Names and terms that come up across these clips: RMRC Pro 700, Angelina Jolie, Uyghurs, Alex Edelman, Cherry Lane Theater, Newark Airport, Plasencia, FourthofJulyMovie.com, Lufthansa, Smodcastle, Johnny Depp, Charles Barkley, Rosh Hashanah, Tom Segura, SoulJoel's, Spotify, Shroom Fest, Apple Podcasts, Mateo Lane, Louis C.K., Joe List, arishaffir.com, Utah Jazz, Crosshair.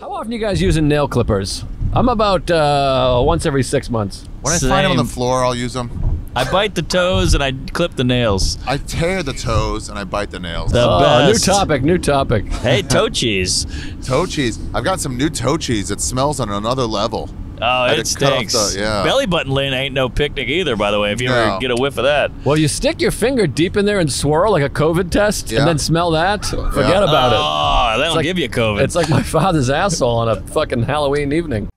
How often are you guys using nail clippers? I'm about once every 6 months. When I find them on the floor, I'll use them. I bite the toes and I clip the nails. I tear the toes and I bite the nails. The best. New topic, new topic. Hey, toe cheese. Toe cheese. I've got some new toe cheese. It smells on another level. Oh, it stinks. Belly button lint ain't no picnic either, by the way, if you ever get a whiff of that. Well, you stick your finger deep in there and swirl like a COVID test and then smell that. Forget about it. Oh, that'll give you COVID. It's like my father's asshole on a fucking Halloween evening.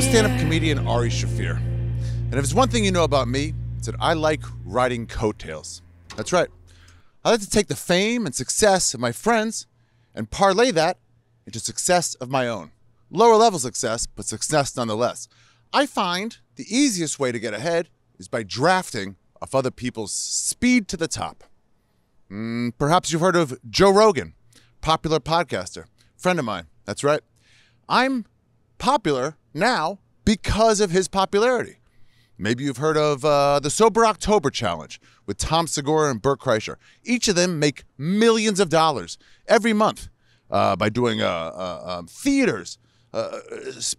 Stand-up comedian Ari Shaffir. And if it's one thing you know about me, it's that I like riding coattails. That's right. I like to take the fame and success of my friends and parlay that into success of my own. Lower level success, but success nonetheless. I find the easiest way to get ahead is by drafting off other people's speed to the top. Perhaps you've heard of Joe Rogan, popular podcaster, friend of mine. That's right. I'm popular now because of his popularity. Maybe you've heard of the Sober October Challenge with Tom Segura and Bert Kreischer. Each of them make millions of dollars every month by doing theaters,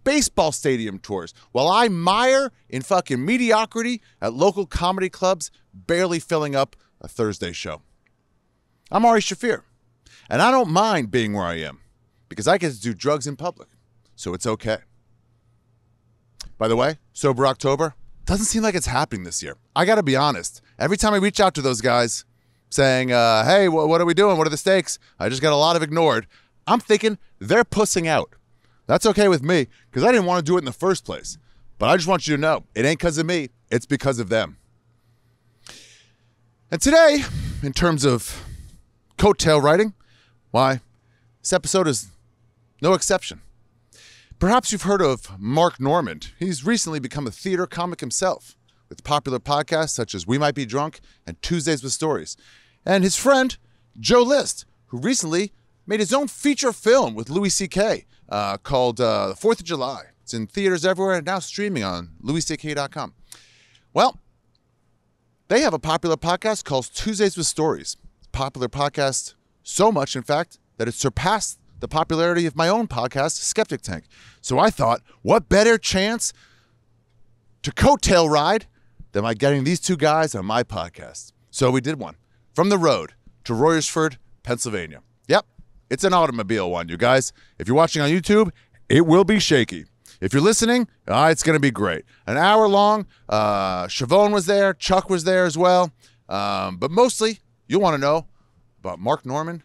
baseball stadium tours, while I mire in fucking mediocrity at local comedy clubs, barely filling up a Thursday show. I'm Ari Shaffir, and I don't mind being where I am because I get to do drugs in public, so it's okay. By the way, Sober October doesn't seem like it's happening this year. I got to be honest. Every time I reach out to those guys saying, hey, what are we doing? What are the stakes? I just got a lot of ignored. I'm thinking they're pussing out. That's okay with me because I didn't want to do it in the first place. But I just want you to know it ain't because of me. It's because of them. And today, in terms of coattail writing, why, this episode is no exception. Perhaps you've heard of Mark Normand. He's recently become a theater comic himself with popular podcasts such as We Might Be Drunk and Tuesdays with Stories. And his friend, Joe List, who recently made his own feature film with Louis C.K. Called The 4th of July. It's in theaters everywhere and now streaming on louisck.com. Well, they have a popular podcast called Tuesdays with Stories. It's a popular podcast so much, in fact, that it surpassed the popularity of my own podcast, Skeptic Tank. So I thought, what better chance to coattail ride than by getting these two guys on my podcast? So we did one, From the Road to Royersford, Pennsylvania. Yep, it's an automobile one, you guys. If you're watching on YouTube, it will be shaky. If you're listening, it's going to be great. An hour long, Schiavone was there, Chuck was there as well. But mostly, you'll want to know about Mark Normand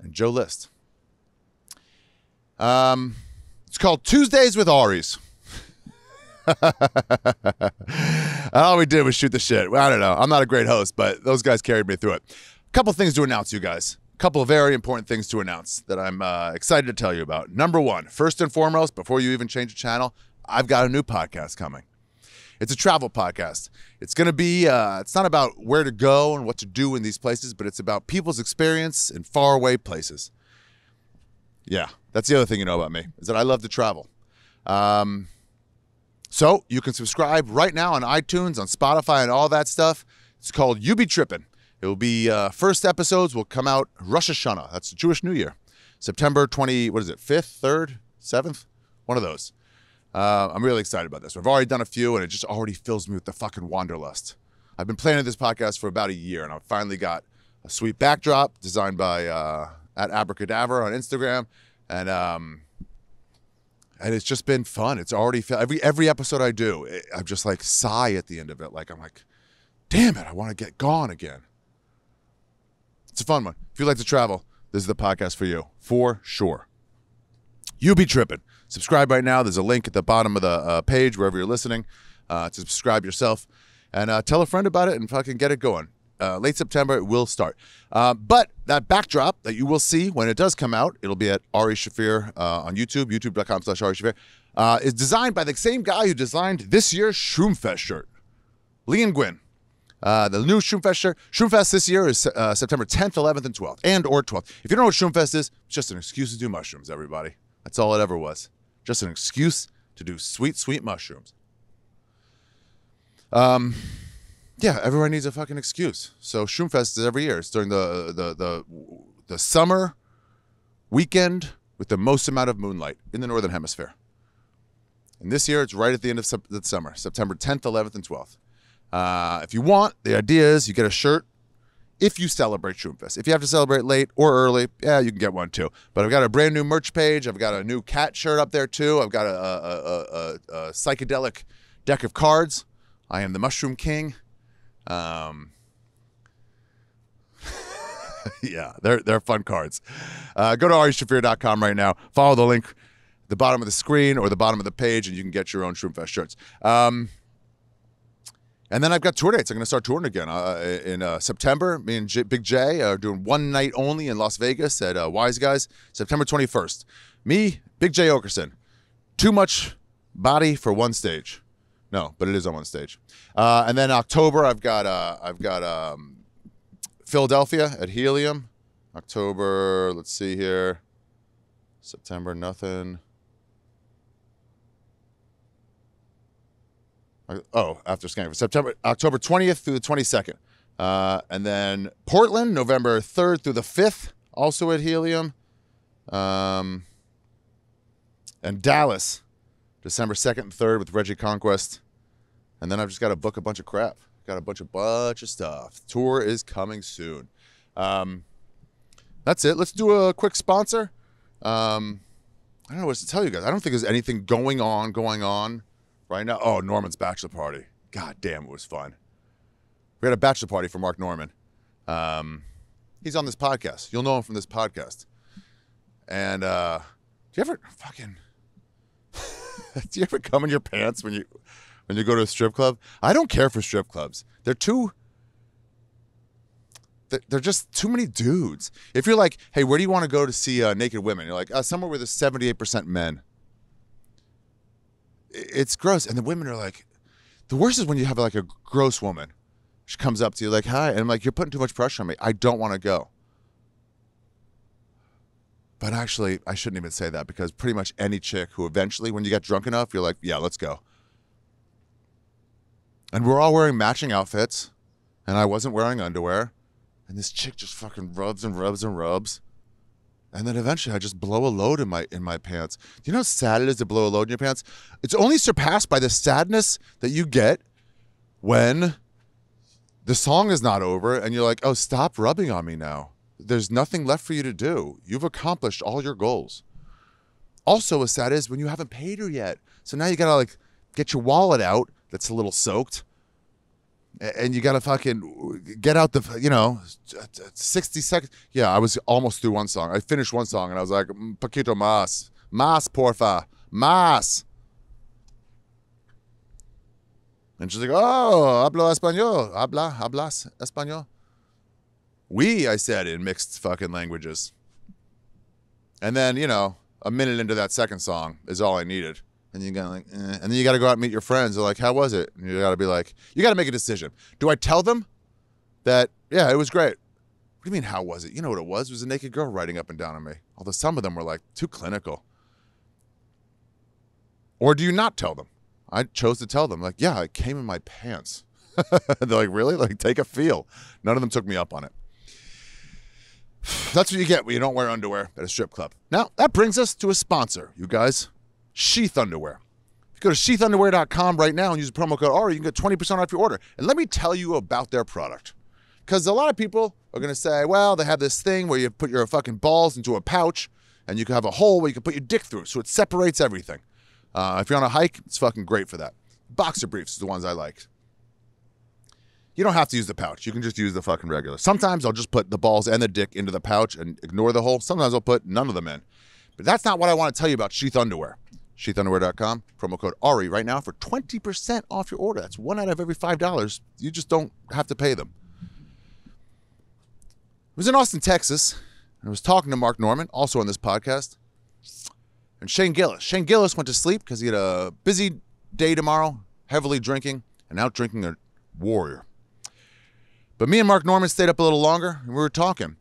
and Joe List. It's called Tuesdays with Aris. All we did was shoot the shit. Well, I don't know. I'm not a great host, but those guys carried me through it. A couple things to announce, you guys. A couple of very important things to announce that I'm excited to tell you about. Number one, first and foremost, before you even change the channel, I've got a new podcast coming. It's a travel podcast. It's going to be, it's not about where to go and what to do in these places, but it's about people's experience in faraway places. Yeah, that's the other thing you know about me, is that I love to travel. So you can subscribe right now on iTunes, on Spotify, and all that stuff. It's called You Be Trippin'. It will be, first episodes will come out Rosh Hashanah. That's the Jewish New Year. September 20, what is it, 5th, 3rd, 7th? One of those. I'm really excited about this. I've already done a few, and it just already fills me with the fucking wanderlust. I've been planning this podcast for about a year, and I've finally got a sweet backdrop designed by... at Abracadabra on Instagram, and it's just been fun. It's already every episode I do, I'm just like sigh at the end of it. Like I'm like, damn it, I want to get gone again. It's a fun one. If you like to travel, this is the podcast for you, for sure. You Be Trippin'. Subscribe right now. There's a link at the bottom of the page wherever you're listening. to subscribe yourself, and tell a friend about it and fucking get it going. Late September, it will start. But that backdrop that you will see when it does come out, it'll be at Ari Shaffir on YouTube, youtube.com/Ari Shaffir, is designed by the same guy who designed this year's Shroom Fest shirt, Lee and Gwyn. The new Shroom Fest shirt. Shroom Fest this year is September 10th, 11th, and 12th, and or 12th. If you don't know what Shroom Fest is, it's just an excuse to do mushrooms, everybody. That's all it ever was. Just an excuse to do sweet, sweet mushrooms. Yeah, everyone needs a fucking excuse. So Shroom Fest is every year. It's during the summer weekend with the most amount of moonlight in the Northern Hemisphere. And this year, it's right at the end of the summer, September 10th, 11th, and 12th. If you want, the idea is you get a shirt if you celebrate Shroom Fest. If you have to celebrate late or early, yeah, you can get one too. But I've got a brand new merch page. I've got a new cat shirt up there too. I've got a psychedelic deck of cards. I am the Mushroom King. Yeah, they're fun cards. Go to arishaffir.com right now. Follow the link at the bottom of the screen or the bottom of the page, and you can get your own Shroom Fest shirts. And then I've got tour dates. I'm going to start touring again in September. Me and Big J are doing one night only in Las Vegas at Wise Guys, September 21st. Me, Big J Oakerson. Too much body for one stage. No, but it is on one stage. And then October, I've got Philadelphia at Helium. October, let's see here. September, nothing. Oh, after scanning for September, October 20th through the 22nd. And then Portland, November 3rd through the 5th, also at Helium. And Dallas, December 2nd and 3rd with Reggie Conquest. And then I've just got to book a bunch of crap. Got a bunch of stuff. Tour is coming soon. That's it. Let's do a quick sponsor. I don't know what to tell you guys. I don't think there's anything going on. Right now, oh, Normand's bachelor party. God damn, it was fun. We had a bachelor party for Mark Normand. He's on this podcast. You'll know him from this podcast. And do you ever fucking do you ever come in your pants when you go to a strip club? I don't care for strip clubs. They're just too many dudes. If you're like, hey, where do you want to go to see naked women? You're like, somewhere where there's 78% men. It's gross. And the women are like, the worst is when you have like a gross woman. She comes up to you like, hi. And I'm like, you're putting too much pressure on me. I don't want to go. But actually, I shouldn't even say that, because pretty much any chick who eventually, when you get drunk enough, you're like, yeah, let's go. And we're all wearing matching outfits. And I wasn't wearing underwear. And this chick just fucking rubs and rubs and rubs. And then eventually I just blow a load in my pants. Do you know how sad it is to blow a load in your pants? It's only surpassed by the sadness that you get when the song is not over and you're like, oh, stop rubbing on me now. There's nothing left for you to do. You've accomplished all your goals. Also, as sad is when you haven't paid her yet. So now you gotta like get your wallet out that's a little soaked. And you got to fucking get out the, 60 seconds. Yeah, I was almost through one song. I finished one song and I was like, Paquito mas. Mas, porfa. Mas. And she's like, oh, hablo español. Hablas español. Oui, I said in mixed fucking languages. And then, a minute into that second song is all I needed. And you gotta like, eh. And then you gotta go out and meet your friends. They're like, how was it? And you gotta be like, you gotta make a decision. Do I tell them that, yeah, it was great? What do you mean, how was it? You know what it was? It was a naked girl riding up and down on me. Although some of them were like, too clinical. Or do you not tell them? I chose to tell them, like, yeah, it came in my pants. They're like, really? Like, take a feel. None of them took me up on it. That's what you get when you don't wear underwear at a strip club. Now, that brings us to a sponsor, you guys. Sheath Underwear. If you go to SheathUnderwear.com right now and use the promo code ARI, you can get 20% off your order. And let me tell you about their product. Because a lot of people are going to say, well, they have this thing where you put your fucking balls into a pouch and you can have a hole where you can put your dick through, so it separates everything. If you're on a hike, it's fucking great for that. Boxer briefs is the ones I like. You don't have to use the pouch. You can just use the fucking regular. Sometimes I'll just put the balls and the dick into the pouch and ignore the hole. Sometimes I'll put none of them in. But that's not what I want to tell you about Sheath Underwear. SheathUnderwear.com. Promo code Ari right now for 20% off your order. That's one out of every $5. You just don't have to pay them. I was in Austin, Texas, and I was talking to Mark Normand, also on this podcast, and Shane Gillis. Shane Gillis went to sleep because he had a busy day tomorrow, heavily drinking, and out drinking a warrior. But me and Mark Normand stayed up a little longer, and we were talking.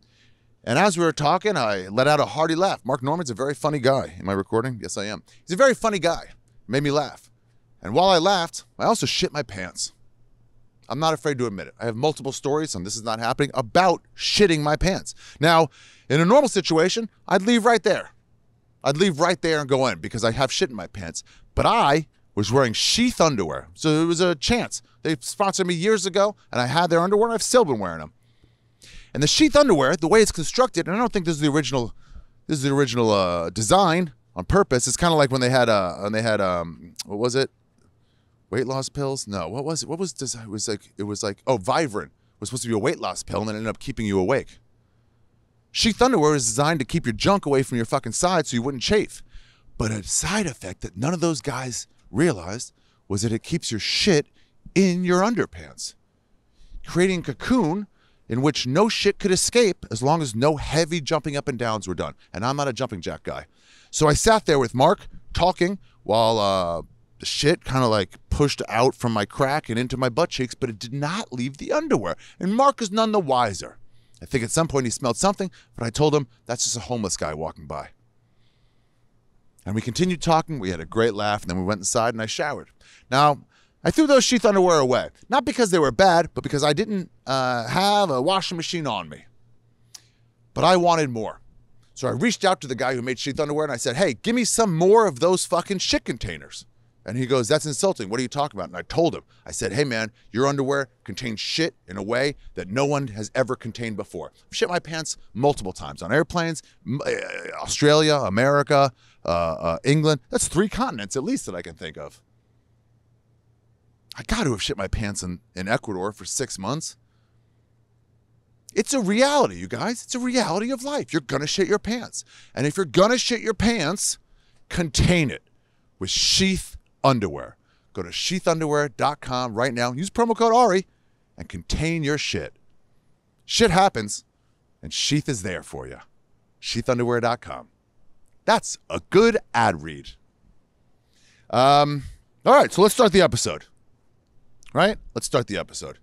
And as we were talking, I let out a hearty laugh. Mark Normand's a very funny guy. Am I recording? Yes, I am. He's a very funny guy. Made me laugh. And while I laughed, I also shit my pants. I'm not afraid to admit it. I have multiple stories, and this is not happening, about shitting my pants. Now, in a normal situation, I'd leave right there. I'd leave right there and go in because I have shit in my pants. But I was wearing Sheath underwear, so it was a chance. They sponsored me years ago, and I had their underwear, and I've still been wearing them. And the Sheath underwear, the way it's constructed, and I don't think this is the original. This is the original design on purpose. It's kind of like when they had what was it? Weight loss pills? No, what was it? What was design? It was like Vyvrin was supposed to be a weight loss pill, and it ended up keeping you awake. Sheath underwear is designed to keep your junk away from your fucking side, so you wouldn't chafe. But a side effect that none of those guys realized was that it keeps your shit in your underpants, creating a cocoon in which no shit could escape as long as no heavy jumping up and downs were done. And I'm not a jumping jack guy. So I sat there with Mark talking while the shit kind of like pushed out from my crack and into my butt cheeks, but it did not leave the underwear. And Mark is none the wiser. I think at some point he smelled something, but I told him that's just a homeless guy walking by. And we continued talking. We had a great laugh, and then we went inside and I showered. Now, I threw those Sheath underwear away, not because they were bad, but because I didn't have a washing machine on me. But I wanted more. So I reached out to the guy who made Sheath underwear, and I said, hey, give me some more of those fucking shit containers. And he goes, that's insulting. What are you talking about? And I told him, I said, hey, man, your underwear contains shit in a way that no one has ever contained before. I've shit my pants multiple times on airplanes, Australia, America, England. That's 3 continents at least that I can think of. I got to have shit my pants in Ecuador for 6 months. It's a reality, you guys. It's a reality of life. You're going to shit your pants. And if you're going to shit your pants, contain it with Sheath underwear. Go to SheathUnderwear.com right now. Use promo code Ari and contain your shit. Shit happens, and Sheath is there for you. SheathUnderwear.com. That's a good ad read. All right, so let's start the episode. Right? Let's start the episode.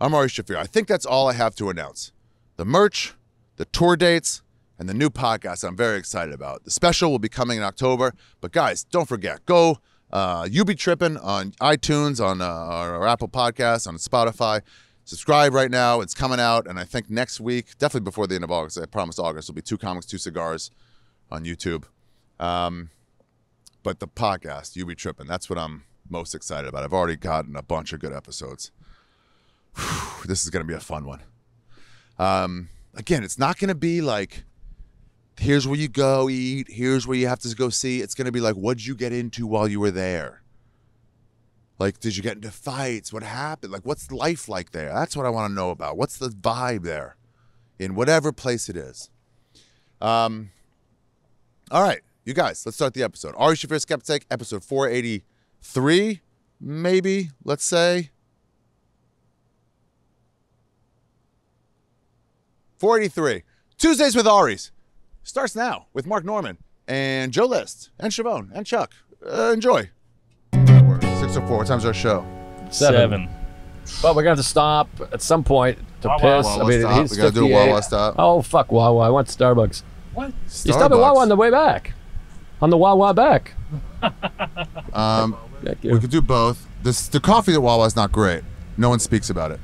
I'm Ari Shaffir. I think that's all I have to announce. The merch, the tour dates, and the new podcast I'm very excited about. The special will be coming in October. But guys, don't forget, go You Be Trippin' on iTunes, on our Apple Podcasts, on Spotify. Subscribe right now. It's coming out. And I think next week, definitely before the end of August, I promise August, will be 2 Comics, 2 Cigars on YouTube. But the podcast, You Be Trippin', that's what I'm most excited about. I've already gotten a bunch of good episodes. Whew, this is going to be a fun one. Again, it's not going to be like, here's where you go eat, here's where you have to go see. It's going to be like, what'd you get into while you were there? Like, did you get into fights? What happened? Like, what's life like there? That's what I want to know about. What's the vibe there in whatever place it is? All right, you guys, let's start the episode. Ari Shaffir, Skeptic Tank, episode 480. 3, maybe, let's say. 483. Tuesdays with Aris. Starts now with Mark Normand and Joe List and Schiavone and Chuck. Enjoy. 604. What time's our show? 7. Well, we're going to have to stop at some point to piss. Wawa, I mean, stop. We got to do a Wawa stop. Oh, fuck Wawa. I want Starbucks. What? Starbucks. You stop at Wawa on the way back. On the Wawa back. We could do both. The coffee at Wawa is not great. No one speaks about it.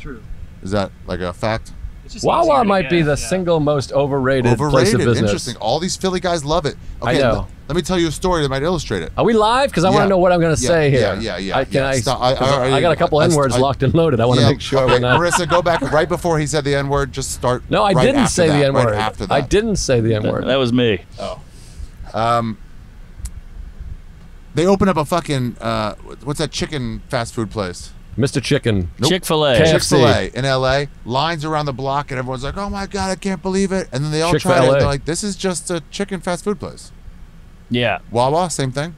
True. Is that like a fact? Wawa might be the single most overrated place of business. Interesting. All these Philly guys love it. Okay, I know. Let me tell you a story that might illustrate it. Are we live? Because I want to know what I'm going to say here. Yeah. I got a couple N-words locked and loaded. I want to make sure. Okay, Marissa, go back right before he said the N-word. Just start. No, I didn't say the N-word. I didn't say the N-word. That was me. Oh. They open up a fucking, what's that chicken fast food place? Mr. Chicken. Nope. Chick-fil-A. Chick-fil-A in LA. Lines around the block and everyone's like, oh my God, I can't believe it. And then they all try it and they're like, this is just a chicken fast food place. Yeah. Wawa, same thing.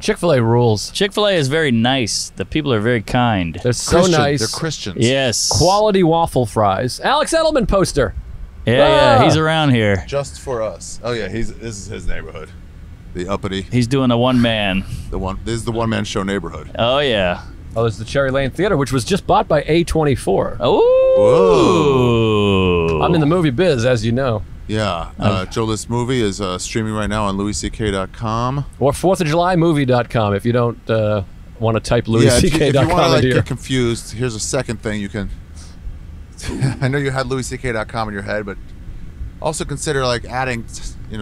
Chick-fil-A rules. Chick-fil-A is very nice. The people are very kind. They're so nice. They're Christians. Yes. Quality waffle fries. Alex Edelman poster. Yeah, yeah, he's around here. Just for us. Oh yeah, this is his neighborhood. The uppity. He's doing a one-man. This is the one-man show neighborhood. Oh yeah. Oh, there's the Cherry Lane Theater, which was just bought by A24. Oh. I'm in the movie biz, as you know. Yeah, Joe List movie is streaming right now on LouisCK.com. Or FourthofJulyMovie.com if you don't want to type LouisCK.com. Yeah, if you want to like, get confused, here's a second thing you can... I know you had LouisCK.com in your head, but also consider like adding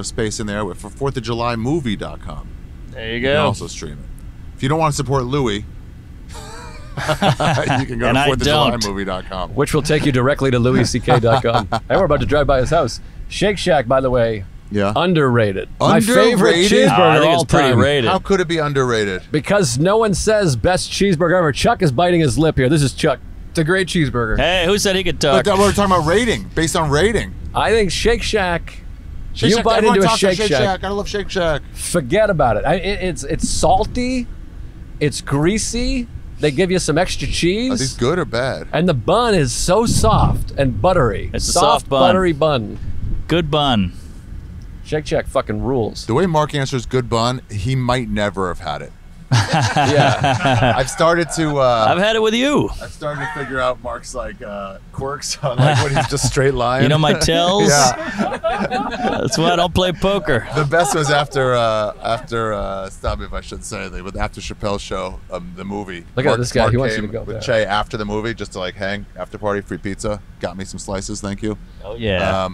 space in there for FourthofJulyMovie.com. There you go. You can also stream it. If you don't want to support Louis, you can go to FourthofJulyMovie.com. Which will take you directly to LouisCK.com. And we're about to drive by his house. Shake Shack, by the way, underrated. My favorite cheeseburger of all time. How could it be underrated? Because no one says best cheeseburger ever. Chuck is biting his lip here. This is Chuck. It's a great cheeseburger. Hey, who said he could talk? But we're talking about rating, based on rating. I think Shake Shack. You bite into a Shake Shack. I love Shake Shack. Forget about it. It's salty. It's greasy. They give you some extra cheese. Are these good or bad? And the bun is so soft and buttery. It's a soft bun. Buttery bun. Good bun. Shake Shack fucking rules. The way Mark answers good bun, he might never have had it. Yeah. I've started to... I've had it with you. I've started to figure out Mark's like quirks on like when he's just straight lying. You know my tells? That's why I don't play poker. The best was after, stop me if I shouldn't say anything, but after Chappelle's show, the movie. Look at this guy. Mark, he wants you to go with Che after the movie just to like hang, after party, free pizza. Got me some slices, thank you. Oh, yeah.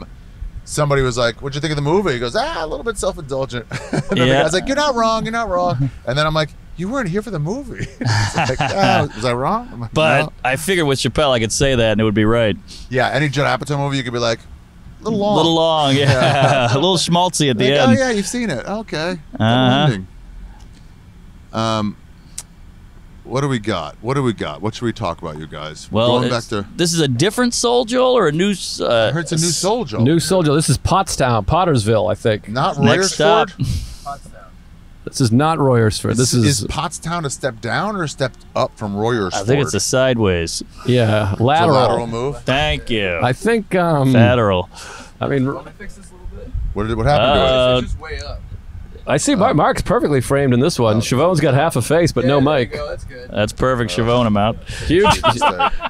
Somebody was like, what'd you think of the movie? He goes, a little bit self-indulgent. And then the guy's like, you're not wrong, you're not wrong. And then I'm like, you weren't here for the movie. Like, was I wrong? Like, but no. I figured with Chappelle, I could say that and it would be right. Yeah, any Judd Apatow movie, you could be like, a little long. A little long, yeah. A little schmaltzy at the end. Oh yeah, you've seen it, okay. What do we got? What do we got? What should we talk about, you guys? Well, going back to this is a different Soul Joel or a new... I heard it's a new Soul Joel. New Soul Joel. This is Pottstown, Pottersville, I think. Not Royersford? Pottstown. This is not Royersford. Is Pottstown a step down or a step up from Royersford? I think it's a sideways. Yeah, lateral. It's a lateral move. Thank you. I think... lateral. I mean... Want to fix this a little bit? What happened to it? It's just way up. I see Mark's perfectly framed in this one. Siobhan's got half a face, but no mic. That's good. That's perfect. Siobhan, I'm out.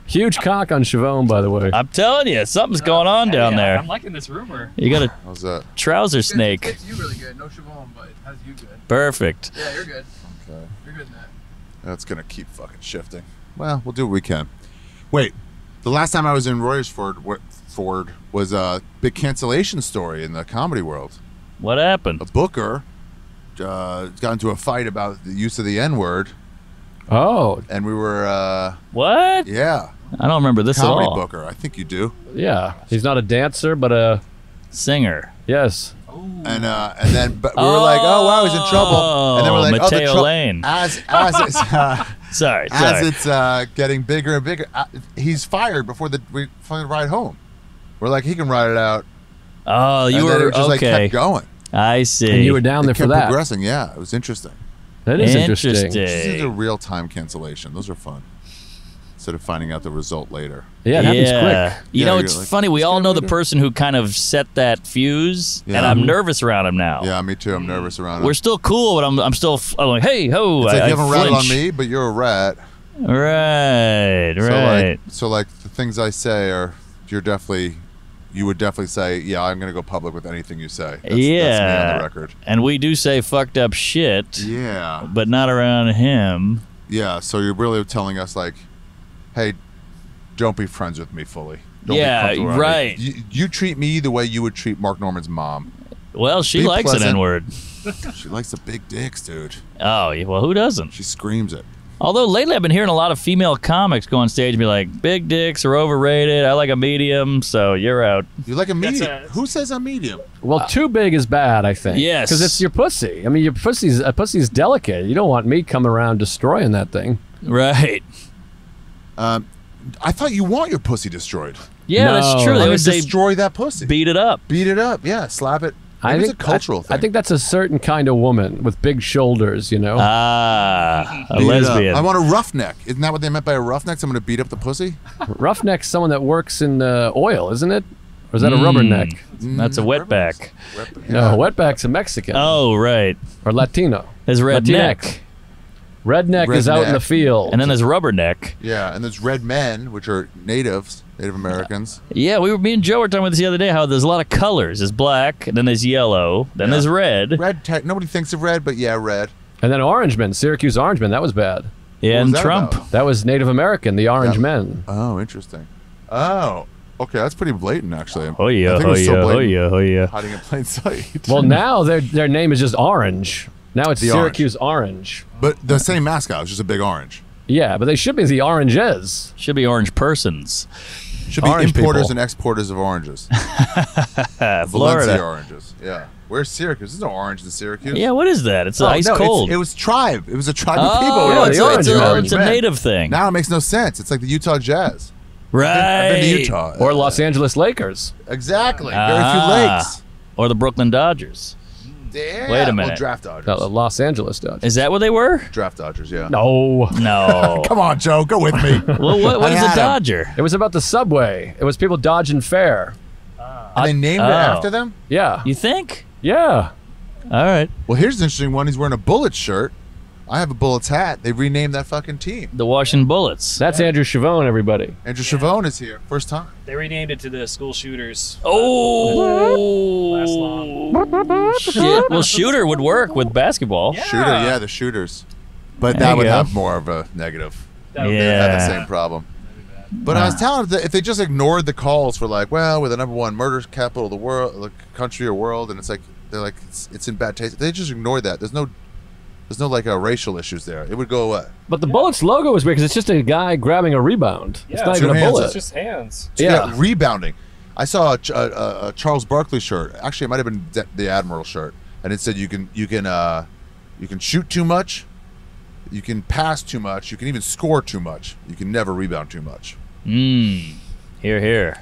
Huge cock on Siobhan, by the way. I'm telling you, something's going on down there. I'm liking this rumor. You got a trouser snake. It fits you really good. No Siobhan, but it has you good. Perfect. Yeah, you're good. Okay. You're good in that. That's going to keep fucking shifting. Well, we'll do what we can. Wait, the last time I was in Royersford was a big cancellation story in the comedy world. What happened? A booker... got into a fight about the use of the N-word. Oh. And we were... what? Yeah. I don't remember this at all. Comedy booker. I think you do. Yeah. He's not a dancer, but a... singer. Yes. Ooh. And then we were like, oh, wow, he's in trouble. And then we're like, Mateo Lane. As it's... sorry. As it's getting bigger and bigger, he's fired before we finally ride home. We're like, he can ride it out. Oh, you were... just like kept going. I see. And you were down there for that. Progressing, yeah. It was interesting. That is interesting. This is a real-time cancellation. Those are fun. Instead of finding out the result later. Yeah, it happens quick. You know, it's like, funny. We all know the person who kind of set that fuse, and I'm nervous around him now. Yeah, me too. I'm nervous around him. We're still cool, but I'm still like, hey, ho. It's like you haven't rattled on me, but you're a rat. Right, right. So like the things I say are, you would definitely say, yeah, I'm going to go public with anything you say. That's me on the record. And we do say fucked up shit. Yeah. But not around him. Yeah, so you're really telling us, like, hey, don't be friends with me fully. Don't be comfortable around me. You treat me the way you would treat Mark Normand's mom. Well, she likes an N-word. She likes the big dicks, dude. Oh, well, who doesn't? She screams it. Although lately I've been hearing a lot of female comics go on stage and be like, big dicks are overrated, I like a medium, so you're out. You like a medium? Who says a medium? Well, too big is bad, I think. Yes. Because it's your pussy. I mean, your pussy's delicate. You don't want me coming around destroying that thing. Right. I thought you want your pussy destroyed. Yeah, no, that's true. They would say, destroy that pussy. Beat it up. Beat it up, yeah. Slap it. I think it's a cultural thing. I think that's a certain kind of woman with big shoulders, you know? Ah, a lesbian. I want a roughneck. Isn't that what they meant by a roughneck? Someone to beat up the pussy? Roughneck's someone that works in oil, isn't it? Or is that a rubberneck? That's a wetback. No, wetback's a Mexican. Oh, right. Or Latino. There's redneck. Redneck is out in the field. And then there's rubberneck. Yeah, and there's red men, which are natives. Native Americans. Yeah, me and Joe were talking about this the other day, how there's a lot of colors. There's black, and then there's yellow, then there's red. Nobody thinks of red, but yeah, red. And then orange men, Syracuse Orange men, that was bad. Yeah, and Trump. About? That was Native American, the orange men. Oh, interesting. Oh, okay, that's pretty blatant, actually. Oh, yeah, I think it was so blatant, hiding in plain sight. Well, now their name is just Orange. Now it's the Syracuse Orange. But the same mascot, it's just a big orange. Yeah, but they should be the Oranges. Should be orange persons. Should be orange importers people. And exporters of oranges. Valencia oranges. Yeah. Where's Syracuse? There's no orange in Syracuse. Yeah, what is that? It's ice cold. It was tribe. It was a tribe of people. Yeah, it's a native thing. Now it makes no sense. It's like the Utah Jazz. Right. I've been to Utah. Or Los Angeles Lakers. Exactly. Very few lakes. Or the Brooklyn Dodgers. Yeah. Wait a minute. Well, draft Dodgers. Los Angeles Dodgers. Is that what they were? Draft Dodgers, yeah. No. No. Come on, Joe. Go with me. Well, what is a Dodger? It was about the subway. It was people dodging fare. They named it after them? Yeah. You think? Yeah. All right. Well, here's an interesting one. He's wearing a Bullets shirt. I have a Bullets hat. They renamed that fucking team. The Washington Bullets. That's Andrew Schiavone, everybody. Andrew Schiavone is here. First time. They renamed it to the school shooters. Oh! Last long. Shit. Well, shooter would work with basketball. Yeah. Shooter, yeah, the shooters. But that would have more of a negative. Yeah. They have the same problem. But I was telling them that if they just ignored the calls for like, well, we're the #1 murder capital of the world, the country or world, and it's like, they're like, it's in bad taste. If they just ignored that. There's no like racial issues there. It would go away. But the Bullets logo is weird because it's just a guy grabbing a rebound. Yeah, it's not even a bullet. It's just hands. Yeah, rebounding. I saw a Charles Barkley shirt. Actually, it might have been the Admiral shirt, and it said you can shoot too much, you can pass too much, you can even score too much, you can never rebound too much. Mmm. Hear, hear.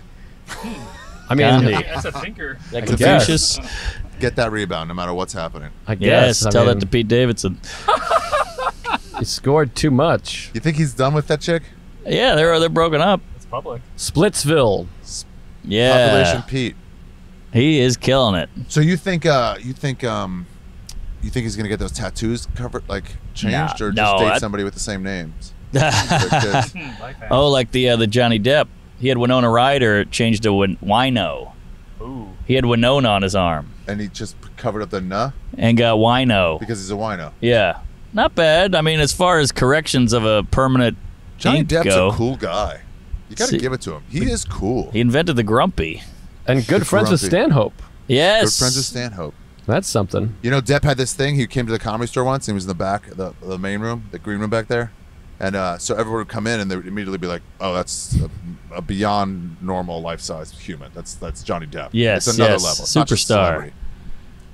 I mean, that's a thinker. That's Confucius. Get that rebound no matter what's happening. I guess. Yes, tell that to Pete Davidson. He scored too much. You think he's done with that chick? Yeah, they're broken up. It's public. Splitsville. Yeah. Population Pete. He is killing it. So you think he's gonna get those tattoos covered, like changed, or just date somebody with the same names? Oh, like the Johnny Depp. He had Winona Ryder changed to Wino. Ooh. He had Winona on his arm. And he just covered up the nuh? And got wino. Because he's a wino. Yeah. Not bad. I mean, as far as corrections of a permanent Johnny Depp's a cool guy. You got to give it to him. He is cool. He invented the grumpy. And good friends with Stanhope. Yes. Good friends with Stanhope. That's something. You know, Depp had this thing. He came to the Comedy Store once. And he was in the back, the main room, the green room back there. And so everyone would come in and they would immediately be like, oh, that's a beyond normal life-size human. That's Johnny Depp. Yes, it's another level. It's superstar.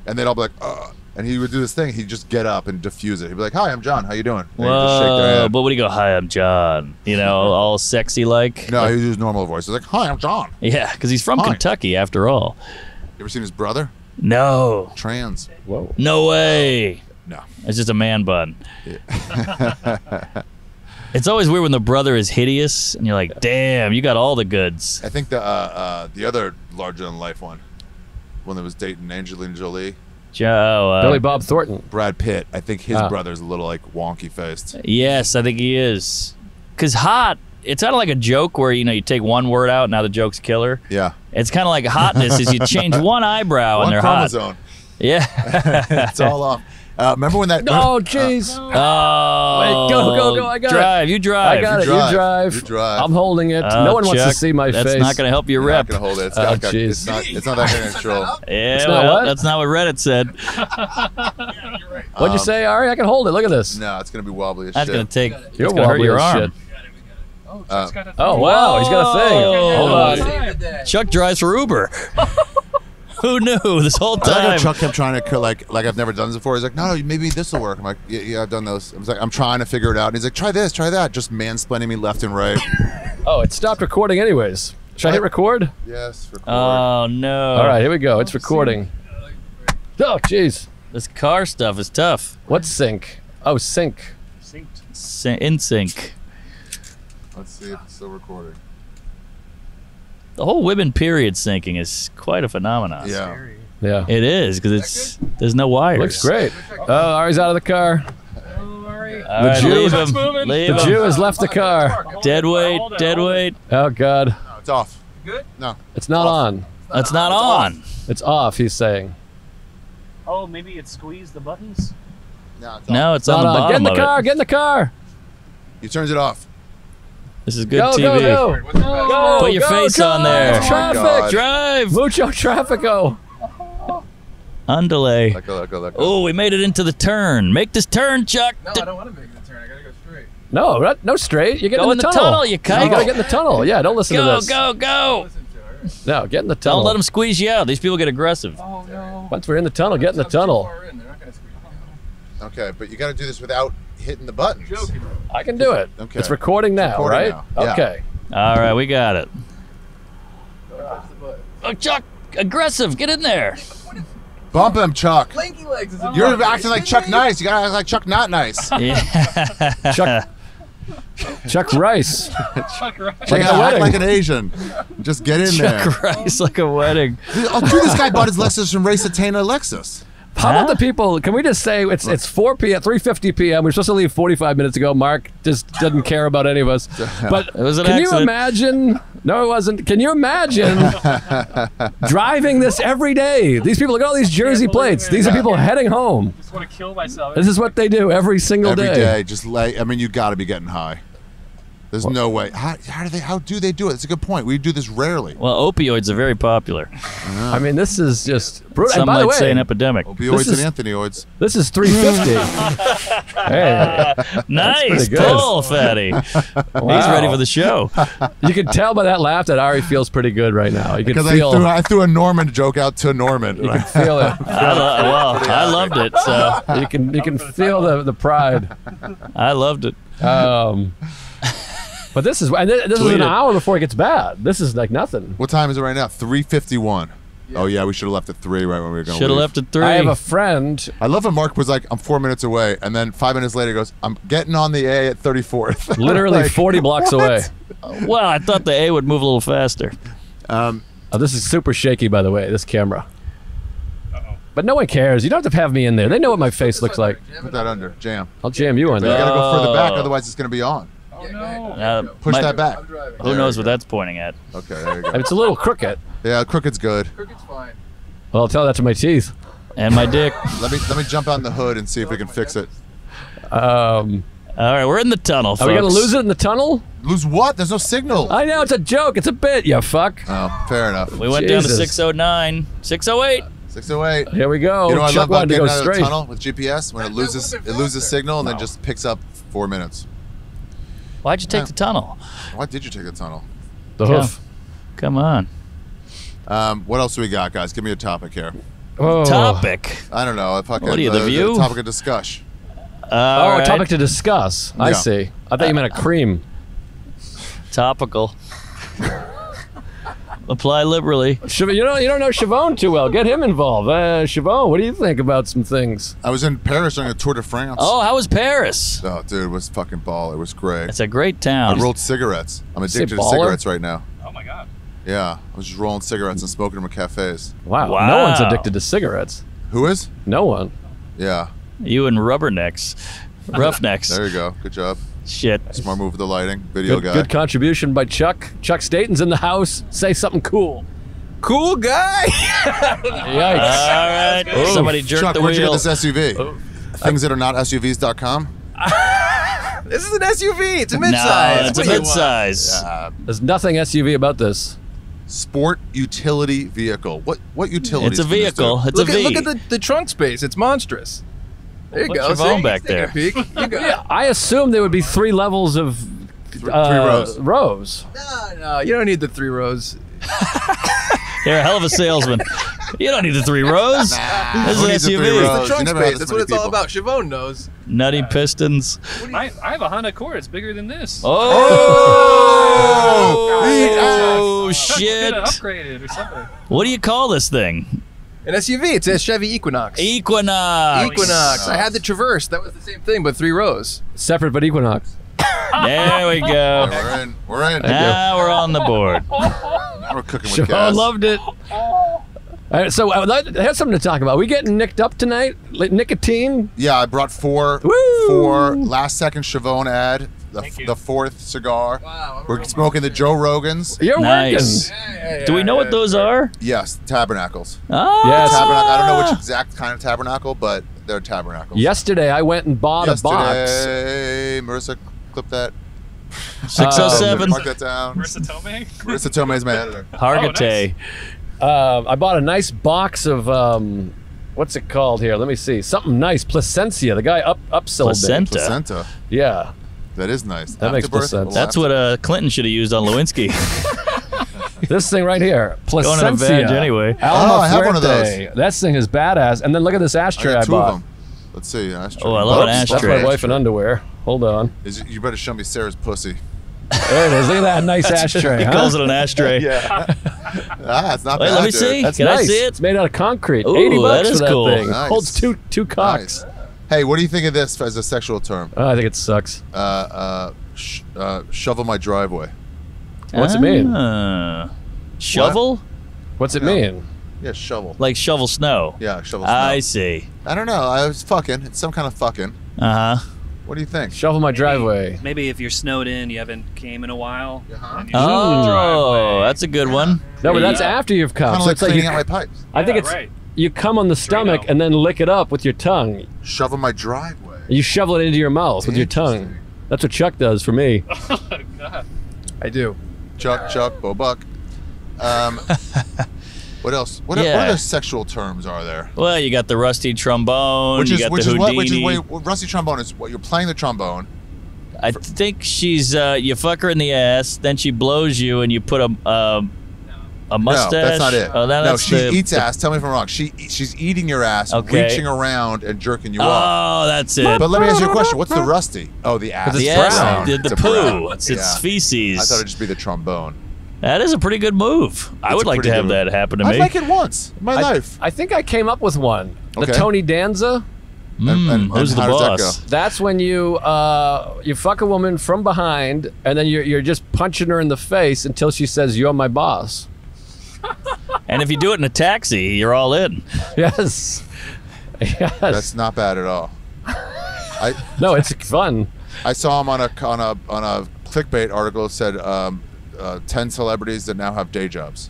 And they'd all be like, ugh. And he would do this thing. He'd just get up and diffuse it. He'd be like, hi, I'm John. How you doing? And whoa, just shake their head. But would he go, hi, I'm John? You know, all sexy-like? No, he was his normal voice. He was like, hi, I'm John. Yeah, because he's from Kentucky, after all. You ever seen his brother? No. Trans. Whoa. No way. No. It's just a man bun. Yeah. It's always weird when the brother is hideous, and you're like, damn, you got all the goods. I think the other larger-than-life one that was dating Angelina Jolie. Billy Bob Thornton. Brad Pitt. I think his brother's a little, like, wonky-faced. Yes, I think he is. Because hot, it's kind of like a joke where, you know, you take one word out, now the joke's killer. Yeah. It's kind of like hotness is you change one eyebrow and they're chromosome. Hot. Yeah. It's all off. Remember when that... Oh, jeez. Wait, go. I got it. You drive. I got it. You drive. I'm holding it. No one wants to see my face. That's not going to help your rep. You're not going to hold it. It's not that kind of control. Yeah, well, that's not what Reddit said. Yeah, you're right. What'd you say, Ari? I can hold it. Look at this. No, it's going to be wobbly as shit. That's going to take... You're wobbly your arm. Oh, wow. He's got a thing. Hold on. Chuck drives for Uber. Who knew this whole time? I like how Chuck kept trying to, like I've never done this before. He's like, no, maybe this will work. I'm like, yeah, I've done those. I was like, I'm trying to figure it out. And he's like, try this, try that. Just mansplaining me left and right. Oh, it stopped recording anyways. Should I hit record? Yes, record. Oh, no. All right, here we go. It's recording. Oh, jeez. This car stuff is tough. What's sync? Oh, sync. Synced. In sync. Let's see if it's still recording. The whole women period syncing is quite a phenomenon. Yeah. Scary. Yeah. It is, because it's there's no wires. Looks great. Oh, Ari's out of the car. Oh, Ari. Right, the Jew has left the car. Dead weight, dead weight. Oh, God. No, it's off. Good? No. It's not on. It's not on. It's off, he's saying. Oh, maybe it squeezed the buttons? No, it's on. No, it's on the bottom. Get in the car, get in the car. He turns it off. This is good TV. Go, go. Put your face on there. Traffic. Drive. Mucho traffico. On delay. Oh, we made it into the turn. Make this turn, Chuck. No, I don't want to make the turn. I got to go straight. No, no straight. You're getting in the tunnel. You got to get in the tunnel. Yeah, don't listen to this. Go, go, go. No, get in the tunnel. Don't let them squeeze you out. These people get aggressive. Oh, no. Once we're in the tunnel, get in the tunnel. Okay, but you got to do this without hitting the buttons. I can do it. Okay. It's recording now, right? Yeah. Okay. All right, we got it. Oh, Chuck, aggressive. Get in there. Bump him, Chuck. Lanky legs. You're acting like Chuck Nice. You got to act like Chuck Not Nice. Yeah. Chuck Rice. Chuck Rice. Like a wedding. Like an Asian. Just get in there. Chuck Rice like a wedding. Oh, dude, this guy bought his Lexus from Ray Satana Lexus. How about the people? Can we just say it's 4 p.m., 3:50 p.m. We're supposed to leave 45 minutes ago. Mark just doesn't care about any of us. But it was an accident. You imagine? No, it wasn't. Can you imagine driving this every day? These people look at all these jersey plates. These are people heading home. I just want to kill myself. This is what they do every single day. Every day, just lay. I mean, you got to be getting high. There's no way. How do they do it? That's a good point. We do this rarely. Well, opioids are very popular. I mean, this is just brutal. Some might say an epidemic. Opioids and Anthonyoids. This is 350. Hey, nice pull, fatty. Wow. He's ready for the show. You can tell by that laugh that Ari feels pretty good right now. You can feel. I threw a Normand joke out to Normand. You can feel it. I loved it. So you can feel the pride. I loved it. But this is this is an hour before it gets bad. This is like nothing. What time is it right now? 3:51. Yeah. Oh yeah, we should have left at 3 right when we were going. Should have left at 3. I have a friend. I love when Mark was like, "I'm 4 minutes away," and then 5 minutes later goes, "I'm getting on the A at 34th." Literally like, 40 blocks away. Well, I thought the A would move a little faster. Oh, this is super shaky, by the way. This camera. But no one cares. You don't have to have me in there. They know what my face looks like. Put that under. Jam. I'll jam you in there. You gotta go further back, otherwise it's gonna be on. Oh, no. Push that back. Who knows what that's pointing at? Okay, there you go. It's a little crooked. Yeah, crooked's good. Crooked's fine. Well, I'll tell that to my teeth and my dick. Let me jump on the hood and see if we can fix it. All right, we're in the tunnel. Folks. Are we gonna lose it in the tunnel? Lose what? There's no signal. I know, it's a joke. It's a bit. You fuck. Oh, fair enough. We went down to 609, 608. 608. Here we go. You know what I love about getting out of the tunnel with GPS when it loses signal and then just picks up 4 minutes. Why'd you take the tunnel? Why did you take the tunnel? The hoof. Come on. What else do we got, guys? Give me a topic here. Oh. Topic? I don't know. What are you, the View? Topic of discuss. A topic to discuss. Yeah. I see. I thought you meant a cream. Topical. Apply liberally. You don't know Schiavone too well. Get him involved. Schiavone, what do you think about some things? I was in Paris during a Tour de France. Oh, how was Paris? Oh, dude, it was fucking ball. It was great. It's a great town. I rolled cigarettes. I'm addicted to cigarettes right now. Oh, my God. Yeah, I was just rolling cigarettes and smoking them at cafes. Wow. No one's addicted to cigarettes. Who is? No one. Yeah. You and rubbernecks. Roughnecks. There you go. Good job. Shit. Smart move with the lighting. Video guy. Good contribution by Chuck. Chuck Staten's in the house. Say something cool. Cool guy. Yikes. All right. Somebody jerked Chuck, the wheel. Chuck, where'd you get this SUV? Things that are not SUVs.com. This is an SUV. It's a midsize. No, it's a midsize. There's nothing SUV about this. Sport utility vehicle. What utility? It's a vehicle. It's a V. Look at the trunk space. It's monstrous. There you go. Shavon back there. Yeah, I assume there would be 3 levels of three rows. No, you don't need the 3 rows. You're a hell of a salesman. You don't need the 3 rows. Nah, this is an SUV. It's the trunk space. That's what it's all about. Shavon knows. Nutty pistons. I have a Honda Accord. It's bigger than this. Oh shit! Upgraded or something. What do you call this thing? An SUV. It's a Chevy Equinox. Equinox. I had the Traverse. That was the same thing, but 3 rows. Separate, but Equinox. There we go. Yeah, we're in. We're in. Now we're on the board. Now we're cooking with gas. I loved it. All right, so I have something to talk about. We getting nicked up tonight? Like nicotine? Yeah, I brought four last-second Schiavone ad. The fourth cigar. Wow, we're smoking the Joe Rogans. You're nice. Working. Yeah. Do we know what those are? Yes, tabernacles. Oh, yes. Tabernacle. I don't know which exact kind of tabernacle, but they're tabernacles. Yesterday, I went and bought a box. Marissa, clip that. 607. Mark that down. Marissa Tomei? Marissa Tomei is my editor. Hargitay. Oh, nice. I bought a nice box of... what's it called here? Let me see. Something nice. Plasencia. The guy upsold it. Placenta. Yeah. That is nice. That makes sense. That's what Clinton should have used on Lewinsky. This thing right here, Plasencia. Going to veg anyway. I have one of those. That thing is badass. And then look at this ashtray I bought. Of them. Let's see, ashtray. Oh, I love an ashtray. That's my wife in underwear. Hold on. You better show me Sarah's pussy. There it is. Look at that nice ashtray. He calls it an ashtray. Yeah. It's not bad. Let me see. Can I see it? It's made out of concrete. $80 for that thing. Holds two cocks. Hey, what do you think of this as a sexual term? I think it sucks. Shovel my driveway. What's it mean? Shovel? What? What's it mean? Yeah, shovel. Like shovel snow. Yeah, shovel snow. I see. I don't know. I was fucking. It's some kind of fucking. Uh-huh. What do you think? Shovel my driveway. Maybe if you're snowed in, you haven't came in a while. Uh-huh. Oh, that's a good one. No, but that's after you've come. Kind of like cleaning out my pipes. I think it's... Right. You come on the stomach and then lick it up with your tongue. Shovel my driveway. You shovel it into your mouth with your tongue. That's what Chuck does for me. Oh, God. I do. Chuck, Bo Buck. What else? What other sexual terms are there? Well, you got the rusty trombone. Rusty trombone is what you're playing the trombone. I think she's you fuck her in the ass, then she blows you, and you put a mustache? No, that's not it. Oh, that's she eats ass. Tell me if I'm wrong. She's eating your ass, reaching around and jerking you off. Oh, that's it. But let me ask you a question. What's the rusty? Oh, the ass. The ass. The poo. It's feces. I thought it'd just be the trombone. That is a pretty good move. I would like to have that happen to me. I'd like it once in my life. I think I came up with one. The Tony Danza. Who's the boss? That's when you fuck a woman from behind, and then you're just punching her in the face until she says, "You're my boss." And if you do it in a taxi, you're all in. Yes. That's not bad at all. No, it's fun. I saw him on a clickbait article that said 10 celebrities that now have day jobs.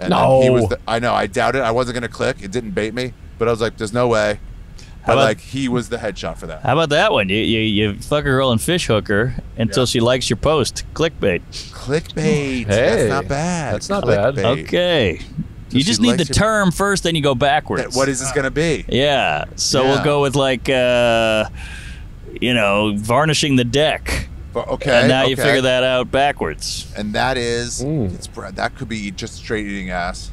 And no. He was I know. I doubted it. I wasn't gonna click. It didn't bait me. But I was like, there's no way. But he was the headshot for that. How about that one? You fuck a girl and fish hook her until she likes your post. Clickbait. Clickbait. Hey, that's not bad. That's not bad. Okay. You just need the term first, then you go backwards. What is this going to be? Yeah. So we'll go with varnishing the deck. Okay. And now you figure that out backwards. And that is, that could be just straight eating ass.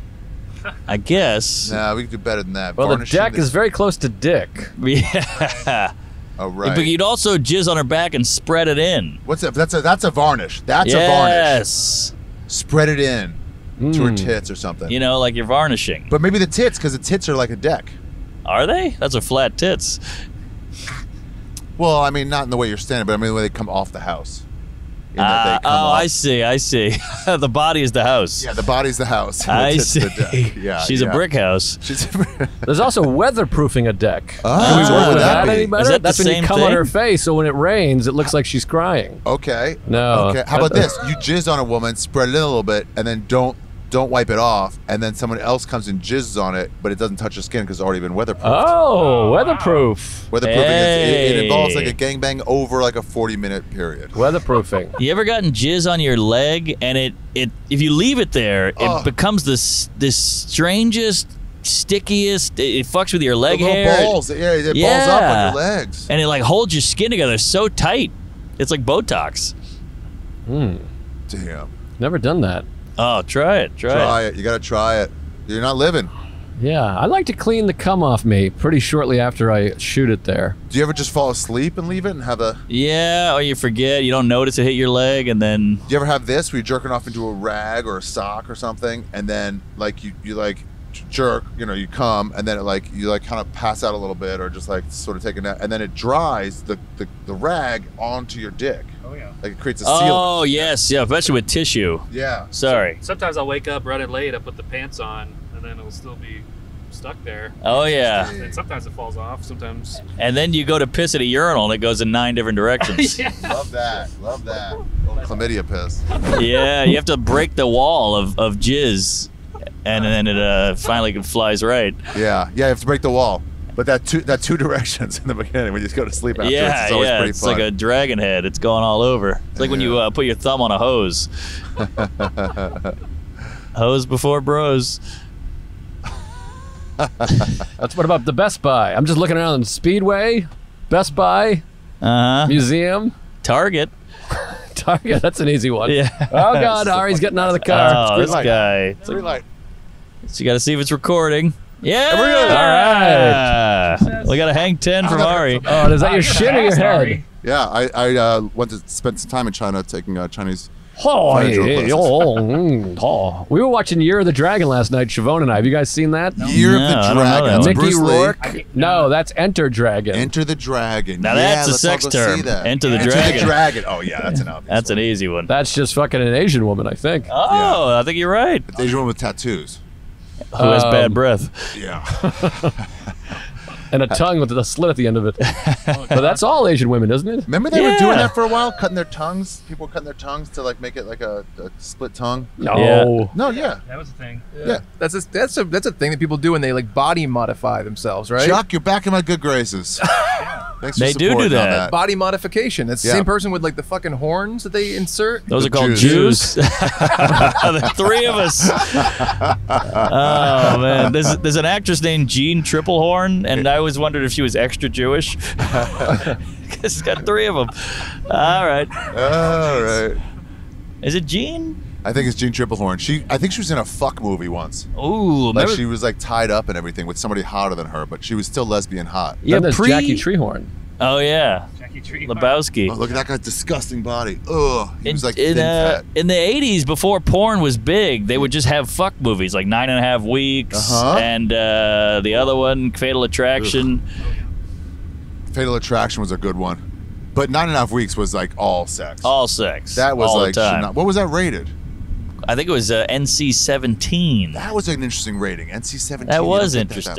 I guess. Nah, we can do better than that. Well, the deck is very close to dick. Yeah. Oh, right. But you'd also jizz on her back and spread it in. That's a varnish. That's a varnish. Yes. Spread it in to her tits or something. You know, like you're varnishing. But maybe the tits, because the tits are like a deck. Are they? That's a flat tits. Well, I mean, not in the way you're standing, but I mean the way they come off the house. I see. The body is the house. Yeah, the body's the house. I see. Yeah, she's a brick house. There's also weatherproofing a deck. Oh, is that the same thing? That's when you come on her face, so when it rains, it looks like she's crying. Okay. No. Okay. How about this? You jizz on a woman, spread it in a little bit, and then don't wipe it off, and then someone else comes and jizzes on it, but it doesn't touch your skin because it's already been weatherproofed. Oh, weatherproof. Wow. Weatherproofing is, it involves like a gangbang over like a 40-minute period. Weatherproofing. You ever gotten jizz on your leg, and it if you leave it there, it becomes this strangest, stickiest, it fucks with your leg hair. Balls. Yeah, it balls up on your legs. And it like holds your skin together so tight. It's like Botox. Damn. Never done that. Oh, try it. You gotta try it. You're not living. Yeah, I like to clean the cum off me pretty shortly after I shoot it there. Do you ever just fall asleep and leave it and have a... Yeah, or you forget, you don't notice it hit your leg and then... Do you ever have this where you're jerking off into a rag or a sock or something and then like you jerk, you know, you come and then it like, you like kind of pass out a little bit or just like sort of take a nap, and then it dries the rag onto your dick. Oh yeah. Like it creates a seal. Oh yes, yeah, especially with tissue. Yeah. Sorry. So, sometimes I'll wake up running late, I put the pants on, and then it'll still be stuck there. Oh yeah. And sometimes it falls off, sometimes. And then you go to piss at a urinal and it goes in 9 different directions. Yeah. Love that, love that. Old chlamydia piss. Yeah, you have to break the wall of jizz. And then it finally flies right. Yeah, yeah, you have to break the wall. But that two directions in the beginning when you just go to sleep after. Yeah, it's always pretty fun. It's like a dragon head. It's going all over. It's like when you put your thumb on a hose. Hose before bros. That's what about the Best Buy? I'm just looking around in Speedway, Best Buy, Museum, Target. Target, that's an easy one. Yeah. Oh God, Ari's getting out of the car. Oh, this guy. It's green light. So you got to see if it's recording. Yeah. All right. We got a hang 10 from Ari. Oh, is that your shit or your head? Yeah, I went to spend some time in China taking Chinese. Oh, hey, we were watching Year of the Dragon last night, Siobhan and I. Have you guys seen that? No. Year of the Dragon. Mickey Rourke? No, that's Enter Dragon. Enter the Dragon. Now that's a sex term. Enter the Dragon. Enter the Dragon. Oh, yeah, that's an obvious That's an easy one. That's just fucking an Asian woman, I think. Oh, yeah. I think you're right. It's an Asian woman with tattoos. Who has bad breath. Yeah. And a tongue with a slit at the end of it. But that's all Asian women, isn't it? Remember they were doing that for a while, cutting their tongues? People were cutting their tongues to like make it like a split tongue? No. Yeah. No, yeah. That was a thing. Yeah. That's a thing that people do when they like body modify themselves, right? Chuck, you're back in my good graces. Thanks for supporting that. Body modification. That's the same person with like the fucking horns that they insert. Those are called Jews. The three of us. Oh man, there's an actress named Jean Tripplehorn, and I always wondered if she was extra Jewish. She's got 3 of them. All right. All right. Is it Jean? I think it's Jean Tripplehorn. I think she was in a fuck movie once. Ooh, like she was like tied up and everything with somebody hotter than her, but she was still lesbian hot. Yeah, that's Jackie Treehorn. Oh yeah, Jackie Treehorn. Lebowski. Oh, look at that guy's disgusting body. Ugh, he was like thin fat. In the '80s, before porn was big, they would just have fuck movies like 9.5 Weeks and the other one, Fatal Attraction. Ugh. Fatal Attraction was a good one, but 9.5 Weeks was like all sex. All sex. That was all like the time. What was that rated? I think it was NC-17. That was an interesting rating. NC-17. That was interesting.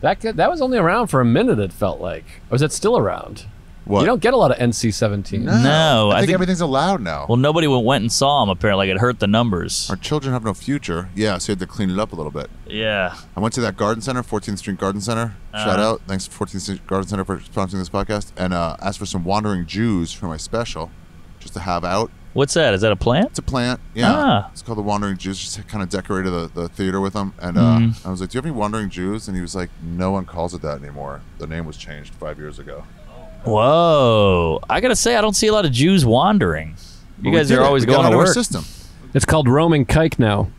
That much. That was only around for a minute, it felt like. Or was it still around? What? You don't get a lot of NC-17. No. I think everything's allowed now. Well, nobody went and saw them, apparently. Like, it hurt the numbers. Our children have no future. Yeah, so you had to clean it up a little bit. Yeah. I went to that garden center, 14th Street Garden Center. Shout out. Thanks to 14th Street Garden Center for sponsoring this podcast. And asked for some Wandering Jews for my special, just to have out. What's that? Is that a plant? It's a plant. Yeah. Ah. It's called the Wandering Jews. Just kind of decorated the theater with them. And I was like, do you have any Wandering Jews? And he was like, no one calls it that anymore. The name was changed 5 years ago. Whoa. I got to say, I don't see a lot of Jews wandering. You guys are always going to work. System. It's called Roman kike now.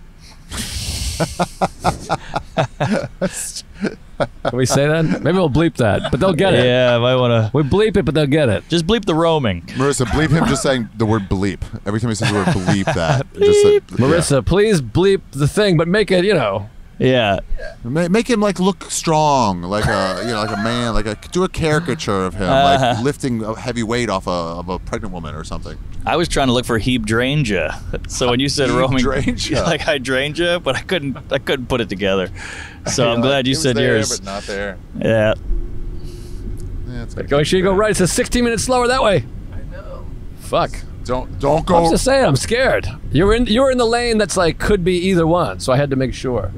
Can we say that? Maybe we'll bleep that, but they'll get it. Yeah, I might want to. We bleep it, but they'll get it. Just bleep the roaming. Marissa, bleep him just saying the word bleep. Every time he says the word bleep that. Bleep. Just like, Marissa, please bleep the thing, but make it, you know. Yeah. Make him like look strong, like a like a man, do a caricature of him, like lifting a heavy weight off of a pregnant woman or something. I was trying to look for hydrangea. So when you said Roman, like hydrangea, but I couldn't put it together. So I'm glad you said there, yours. But not there. Yeah. Should you go right? It says 16 minutes slower that way. I know. Fuck. Don't go. I'm just saying. I'm scared. You're in the lane that's like could be either one. So I had to make sure.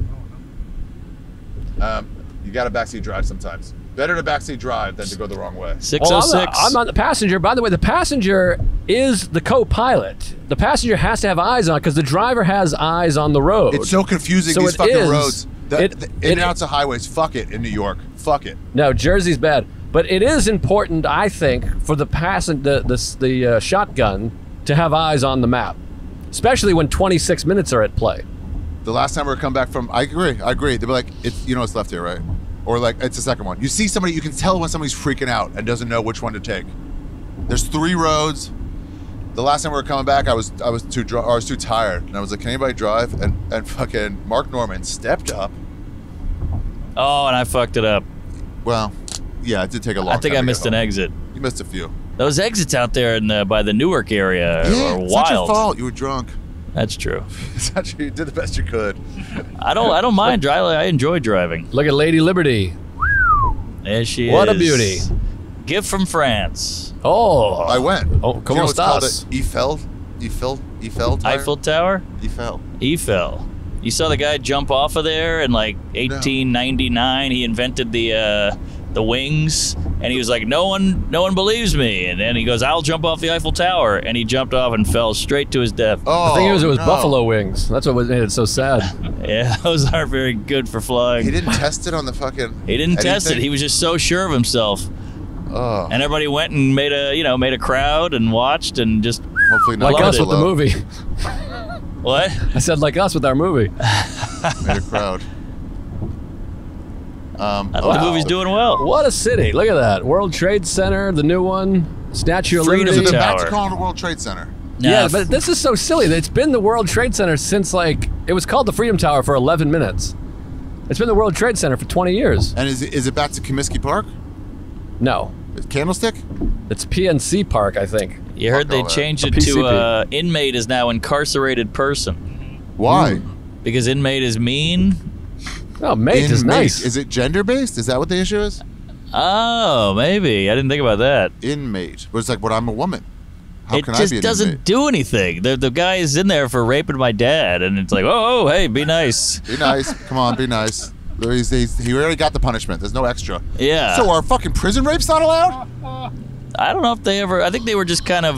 You got to backseat drive sometimes. Better to backseat drive than to go the wrong way. 606. Well, I'm on the passenger. By the way, the passenger is the co-pilot. The passenger has to have eyes on because the driver has eyes on the road. It's so confusing, these fucking roads. In and outs of highways. Fuck it in New York. Fuck it. No, Jersey's bad. But it is important, I think, for the passenger, the shotgun to have eyes on the map, especially when 26 minutes are at play. The last time we were coming back from, I agree. They'd be like, it's left here, right? Or like, it's the second one. You see somebody, you can tell when somebody's freaking out and doesn't know which one to take. There's 3 roads. the last time we were coming back, I was too drunk, or I was too tired, and I was like, "Can anybody drive?" And fucking Mark Normand stepped up. Oh, and I fucked it up. Well, yeah, it did take a long time. I think I missed an exit. You missed a few. Those exits out there in the, by the Newark area are wild. It's not your fault. You were drunk. That's true. It's not true. You did the best you could. I don't mind driving. I enjoy driving. Look at Lady Liberty. There she is. What a beauty. Gift from France. Oh. I went. Oh, come on, stop. Eiffel Tower? You saw the guy jump off of there in like 1899. No. He invented the wings, and he was like, no one believes me. And then he goes, I'll jump off the Eiffel Tower. And he jumped off and fell straight to his death. Oh, the thing was, it was buffalo wings. That's what made it so sad. Yeah, those aren't very good for flying. He didn't test it on the fucking... He didn't test it. He was just so sure of himself. Oh. And everybody went and made a, you know, made a crowd and watched and just... Hopefully not like us with the movie. What? I said like us with our movie. Made a crowd. The movie's doing well. What a city. Look at that. World Trade Center, the new one. Statue of Liberty. So they're back to calling it World Trade Center. No. Yeah, but this is so silly. It's been the World Trade Center since, like, it was called the Freedom Tower for 11 minutes. It's been the World Trade Center for 20 years. And is it back to Comiskey Park? No. Candlestick? It's PNC Park, I think. You heard they changed it to inmate is now incarcerated person. Why? Because inmate is mean. Oh, mate is nice. Is it gender-based? Is that what the issue is? Oh, maybe. I didn't think about that. Inmate. But it's like, but I'm a woman. How can I be an inmate? It just doesn't do anything. The guy is in there for raping my dad, and it's like, oh, hey, be nice. Be nice. Come on, be nice. He already got the punishment. There's no extra. Yeah. So are fucking prison rapes not allowed? I don't know if they ever... I think they were just kind of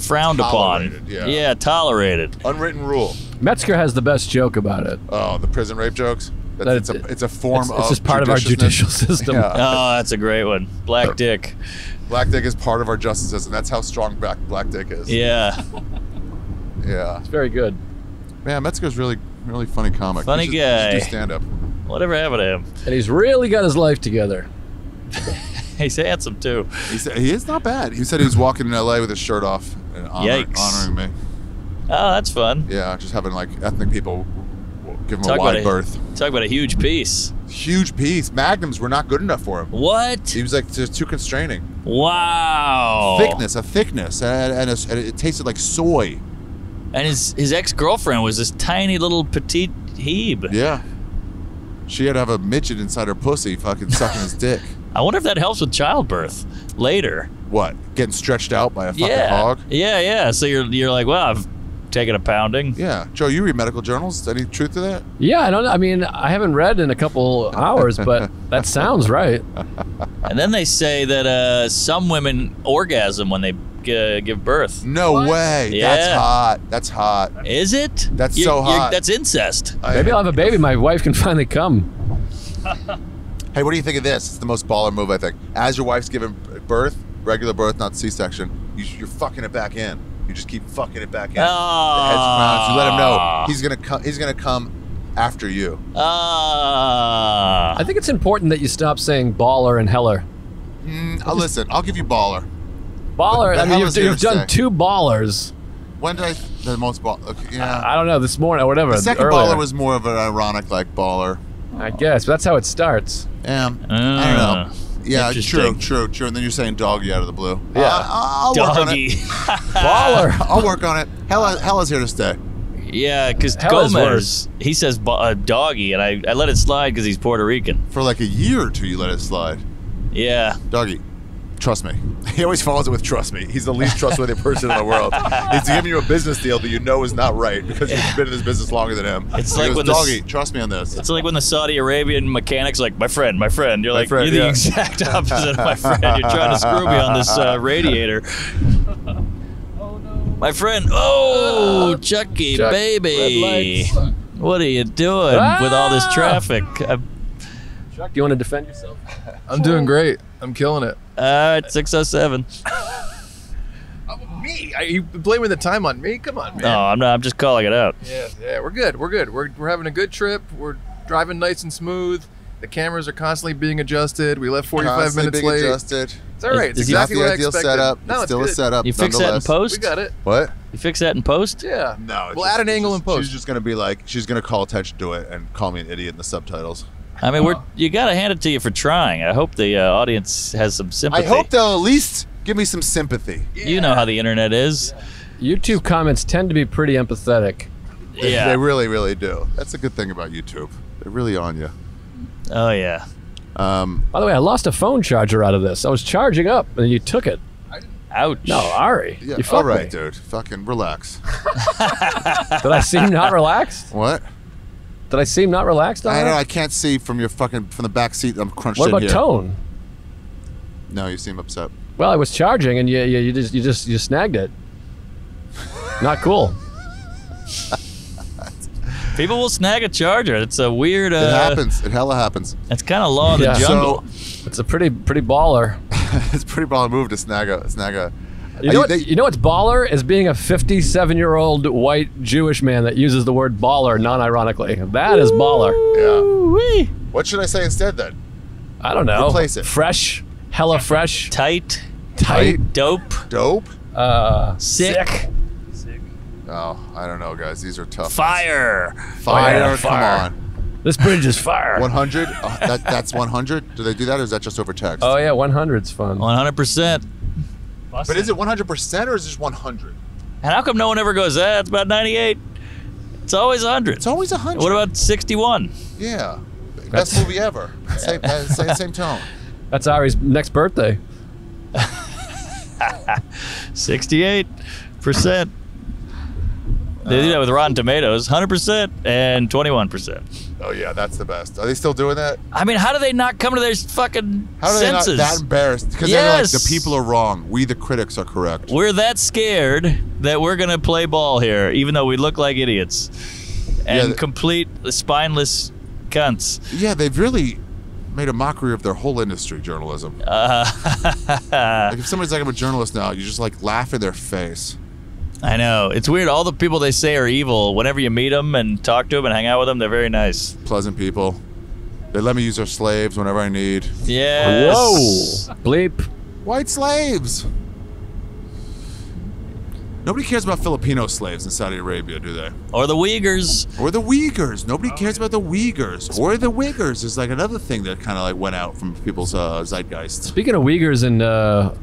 frowned upon. Yeah, tolerated. Unwritten rule. Metzger has the best joke about it. Oh, the prison rape jokes? It's a form of... It's just part of our judicial system. Yeah. Oh, that's a great one. Black dick. Black dick is part of our justice system. That's how strong black dick is. Yeah. Yeah. It's very good. Man, Metzger's really, really funny comic. Funny guy. He should do stand-up. Whatever happened to him? And he's really got his life together. He's handsome, too. He is not bad. He said he was walking in L.A. with his shirt off and honoring me. Oh, that's fun. Yeah, just having, like, ethnic people give him a wide berth. Talk about a huge piece. Huge piece. Magnums were not good enough for him. What? He was, like, too constraining. Wow. A thickness. And it tasted like soy. And his ex-girlfriend was this tiny little petite Hebe. Yeah. She had to have a midget inside her pussy fucking sucking his dick. I wonder if that helps with childbirth later. What? Getting stretched out by a fucking hog? Yeah. So you're like, well, I've taken a pounding. Yeah. Joe, you read medical journals. Any truth to that? Yeah, I don't know. I mean, I haven't read in a couple hours, but that sounds right. And then they say that some women orgasm when they give birth. No way. Yeah. That's hot. That's hot. Is it? That's so hot. That's incest. Maybe I'll have a baby. My wife can finally come. Hey, what do you think of this? It's the most baller move, I think. As your wife's giving birth, regular birth, not C-section, you're fucking it back in. You just keep fucking it back in. Oh. You let him know he's gonna come after you. I think it's important that you stop saying baller and heller. Listen, I'll give you baller. Baller. I mean, you've done two ballers. When did I? The most baller. Okay, yeah. I don't know. This morning or whatever. The second baller was more of an ironic, like baller. I guess, but that's how it starts. I don't know. Yeah, true. And then you're saying doggy out of the blue. Yeah, I'll work on it. Baller. I'll work on it. Hella's here to stay. Yeah, because Gomez, he says doggy, and I let it slide because he's Puerto Rican. For like a year or two, you let it slide. Yeah. Doggy. Trust me. He always follows it with trust me. He's the least trustworthy person in the world. He's giving you a business deal that you know is not right because you've been in this business longer than him. It's like when doggy, trust me on this. It's like when the Saudi Arabian mechanic's like, my friend. You're like, you're the exact opposite of my friend. You're trying to screw me on this radiator. Oh, no. My friend, Chucky, baby. What are you doing with all this traffic? Chuck, do you want to defend yourself? I'm doing great. I'm killing it. It's 6:07. Me? Are you blaming the time on me? Come on, man. No, I'm not. I'm just calling it out. Yeah, we're good. We're having a good trip. We're driving nice and smooth. The cameras are constantly being adjusted. We left 45 minutes late. Adjusted. It's all right. It's exactly what I expected. Setup. No, it's still a setup. You fix that in post? We got it. What? You fix that in post? Yeah. No. We'll add an angle in post. She's just going to be like, she's going to call attention to it and call me an idiot in the subtitles. I mean, you got to hand it to you for trying. I hope the audience has some sympathy. I hope they'll at least give me some sympathy. Yeah. You know how the internet is. Yeah. YouTube comments tend to be pretty empathetic. Yeah. They really, really do. That's a good thing about YouTube. They're really on you. Oh, yeah. By the way, I lost a phone charger out of this. I was charging up, and you took it. Ouch. No, Ari. Yeah, you fucked all right, me. Dude. Fucking relax. Did I seem not relaxed? What? Did I seem not relaxed? I know. I can't see from your fucking, from the back seat. I'm crunched in here. What about tone? No, you seem upset. Well, I was charging, and you snagged it. Not cool. People will snag a charger. It's a weird... it happens. It hella happens. It's kind of law of the jungle. So, it's a pretty baller. It's a pretty baller move to snag a... You know what's baller? Is being a 57-year-old white Jewish man that uses the word baller non-ironically. That is baller. Yeah. What should I say instead then? I don't know. Replace it. Fresh. Hella fresh. Tight. Tight. Dope. Dope. Sick. Oh, I don't know, guys. These are tough. Fire! Fire! Come on. This bridge is fire. 100? That's 100? Do they do that, or is that just over text? Oh, yeah. 100's fun. 100%. But is it 100%, or is it just 100? And how come no one ever goes, it's about 98? It's always 100. It's always 100. What about 61? Yeah. Best movie ever. Same tone. That's Ari's next birthday. 68%. They do that with Rotten Tomatoes, 100% and 21%. Oh, yeah, that's the best. Are they still doing that? I mean, how do they not come to their fucking senses? How do they not that embarrassed? Because they're like, the people are wrong. We, the critics, are correct. We're that scared that we're going to play ball here, even though we look like idiots and complete spineless cunts. Yeah, they've really made a mockery of their whole industry, journalism. Like, if somebody's like, I'm a journalist now, you just, like, laugh in their face. I know. It's weird. All the people they say are evil. Whenever you meet them and talk to them and hang out with them, they're very nice. Pleasant people. They let me use their slaves whenever I need. Yeah. Whoa. Bleep. White slaves. Nobody cares about Filipino slaves in Saudi Arabia, do they? Or the Uyghurs. Or the Uyghurs. Nobody cares about the Uyghurs. Or the Uyghurs is like another thing that kind of like went out from people's zeitgeist. Speaking of Uyghurs and...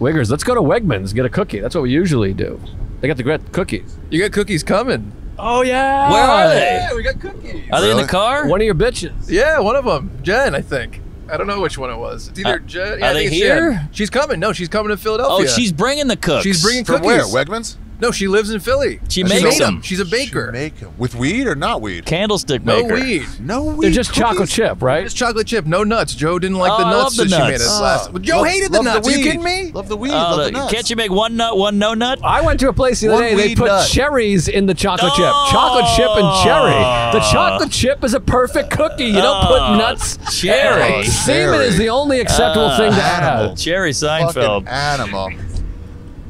Wiggers, let's go to Wegmans, get a cookie. That's what we usually do. They got the great cookies. You got cookies coming. Oh, yeah. Where are they? Yeah, we got cookies. Are they in the car? One of your bitches. Yeah, one of them. Jen, I think. I don't know which one it was. It's either Jen. Yeah, are they here? Jen. She's coming. No, she's coming to Philadelphia. Oh, she's bringing the cookies. She's bringing cookies. From where? Wegmans? No, she lives in Philly. She makes them. She's a baker. She make them. With weed or not weed? Candlestick maker. No weed. No weed. They're just cookies. Chocolate chip, right? Just chocolate chip. No nuts. Joe didn't like the nuts that she made us last. Joe hated the nuts. Are you kidding me? Love the weed. Love the nuts. Can't you make one nut, one no nut? I went to a place the other day. They put cherries in the chocolate chip. Chocolate chip and cherry. The chocolate chip is a perfect cookie. You don't put nuts. Cherry. Semen is the only acceptable thing to add. Cherry Seinfeld. Fucking animal.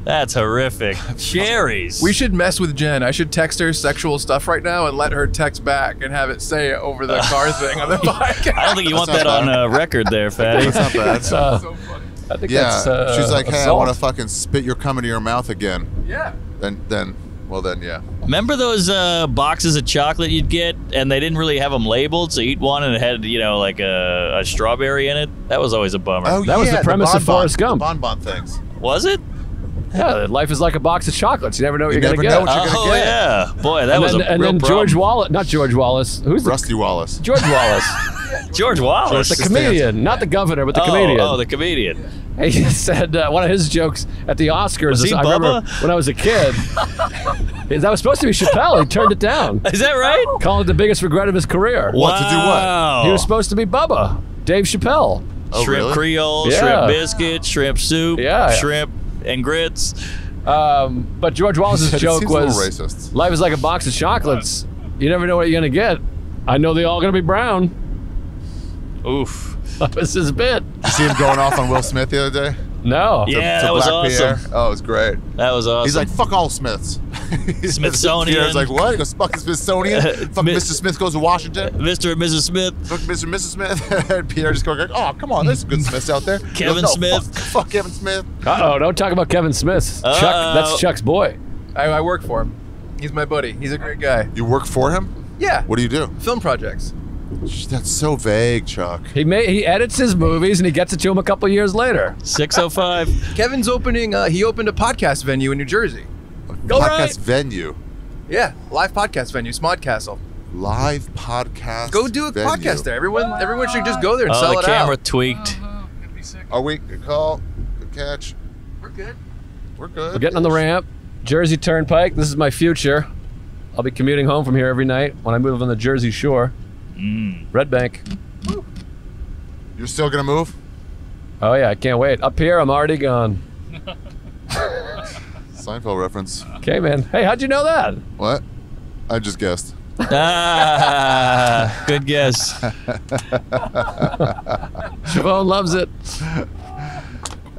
That's horrific. Cherries. We should mess with Jen. I should text her sexual stuff right now and let her text back and have it say it over the car thing on the podcast. I don't think you want that on record there, Fatty. That's not bad. That's so funny. I think that's she's like, hey, I want to fucking spit your cum into your mouth again. Yeah. Then, yeah. Remember those boxes of chocolate you'd get and they didn't really have them labeled? So you'd eat one and it had, you know, like a strawberry in it? That was always a bummer. Oh, that was the premise of Forrest Gump. The bonbon things. Was it? Yeah, life is like a box of chocolates. You never know what you're going to get. Oh, yeah. Boy, that was a real problem. And then George Wallace, not George Wallace. Who's Rusty Wallace. George Wallace. George Wallace. The comedian, not the governor, but the comedian. Oh, the comedian. He said one of his jokes at the Oscars. Was he I remember when I was a kid. That was supposed to be Chappelle. He turned it down. Is that right? Called it the biggest regret of his career. Wow. What to do what? He was supposed to be Bubba, Dave Chappelle. Oh, shrimp really? Creole, yeah. Shrimp biscuit, shrimp soup, shrimp... and grits. But George Wallace's joke was racist. Life is like a box of chocolates. You never know what you're gonna get. I know they're all gonna be brown. Oof. This is a bit. You see him going off on Will Smith the other day? No. Yeah, that was awesome. Pierre. Oh, it was great. That was awesome. He's like, fuck all Smiths. Smithsonian. I was like, what? Go fuck the Smithsonian? Fuck Mr. Smith goes to Washington. Mr. and Mrs. Smith. Fuck Mr. and Mrs. Smith. And Pierre just going, oh, come on, there's some good Smiths out there. Kevin Smith. Fuck Kevin Smith. Uh-oh, don't talk about Kevin Smith. Chuck, that's Chuck's boy. I work for him. He's my buddy. He's a great guy. You work for him? Yeah. What do you do? Film projects. That's so vague, Chuck. He edits his movies and he gets it to him a couple years later. 605. Kevin's opening. He opened a podcast venue in New Jersey. Podcast venue. Yeah, live podcast venue, Smodcastle. Live podcast. Go do a podcast there. Everyone should just go there and sell it out. The camera tweaked. Could be sick. Are we good? Call. Good catch. We're good. We're good. We're getting on the ramp. Jersey Turnpike. This is my future. I'll be commuting home from here every night when I move on the Jersey Shore. Mm. Red Bank. Woo. You're still gonna move? Oh yeah, I can't wait. Up here, I'm already gone. Seinfeld reference. Okay, man. Hey, how'd you know that? What? I just guessed. Ah, good guess. Siobhan loves it.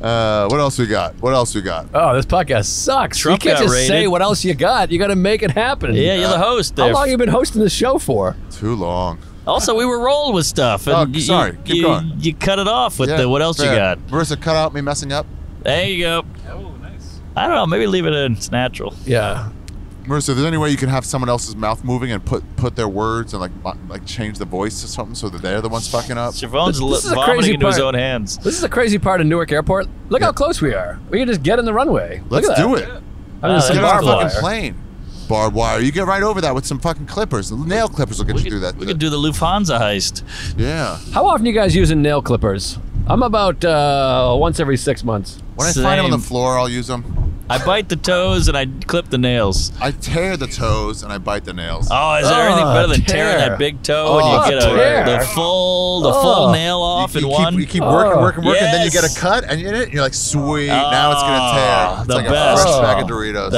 What else we got? What else we got? Oh, this podcast sucks. Trump you can't just rated. Say what else you got. You got to make it happen. Yeah, you're the host. How long have you been hosting the show for? Too long. Also, we were rolled with stuff. And sorry, keep going. You cut it off with the what else you got. Marissa, cut out me messing up. There you go. Oh, nice. I don't know. Maybe leave it in. It's natural. Yeah. Marissa, if there's any way you can have someone else's mouth moving and put their words and like change the voice to something so that they're the ones fucking up. Siobhan's vomiting into his own hands. This is the crazy part of Newark Airport. Look how close we are. We can just get in the runway. Let's do it. Let's get on a fucking plane. Barbed wire. You get right over that with some fucking clippers. Nail clippers will get you through that. We could do the Lufthansa heist. Yeah. How often are you guys using nail clippers? I'm about once every 6 months. When I find them on the floor, I'll use them. I bite the toes and I clip the nails. I tear the toes and I bite the nails. Oh, is there anything better than tearing that big toe and you get the full nail off in one? You keep working, then you get a cut and you're like, sweet, now it's going to tear. It's like a fresh bag of Doritos.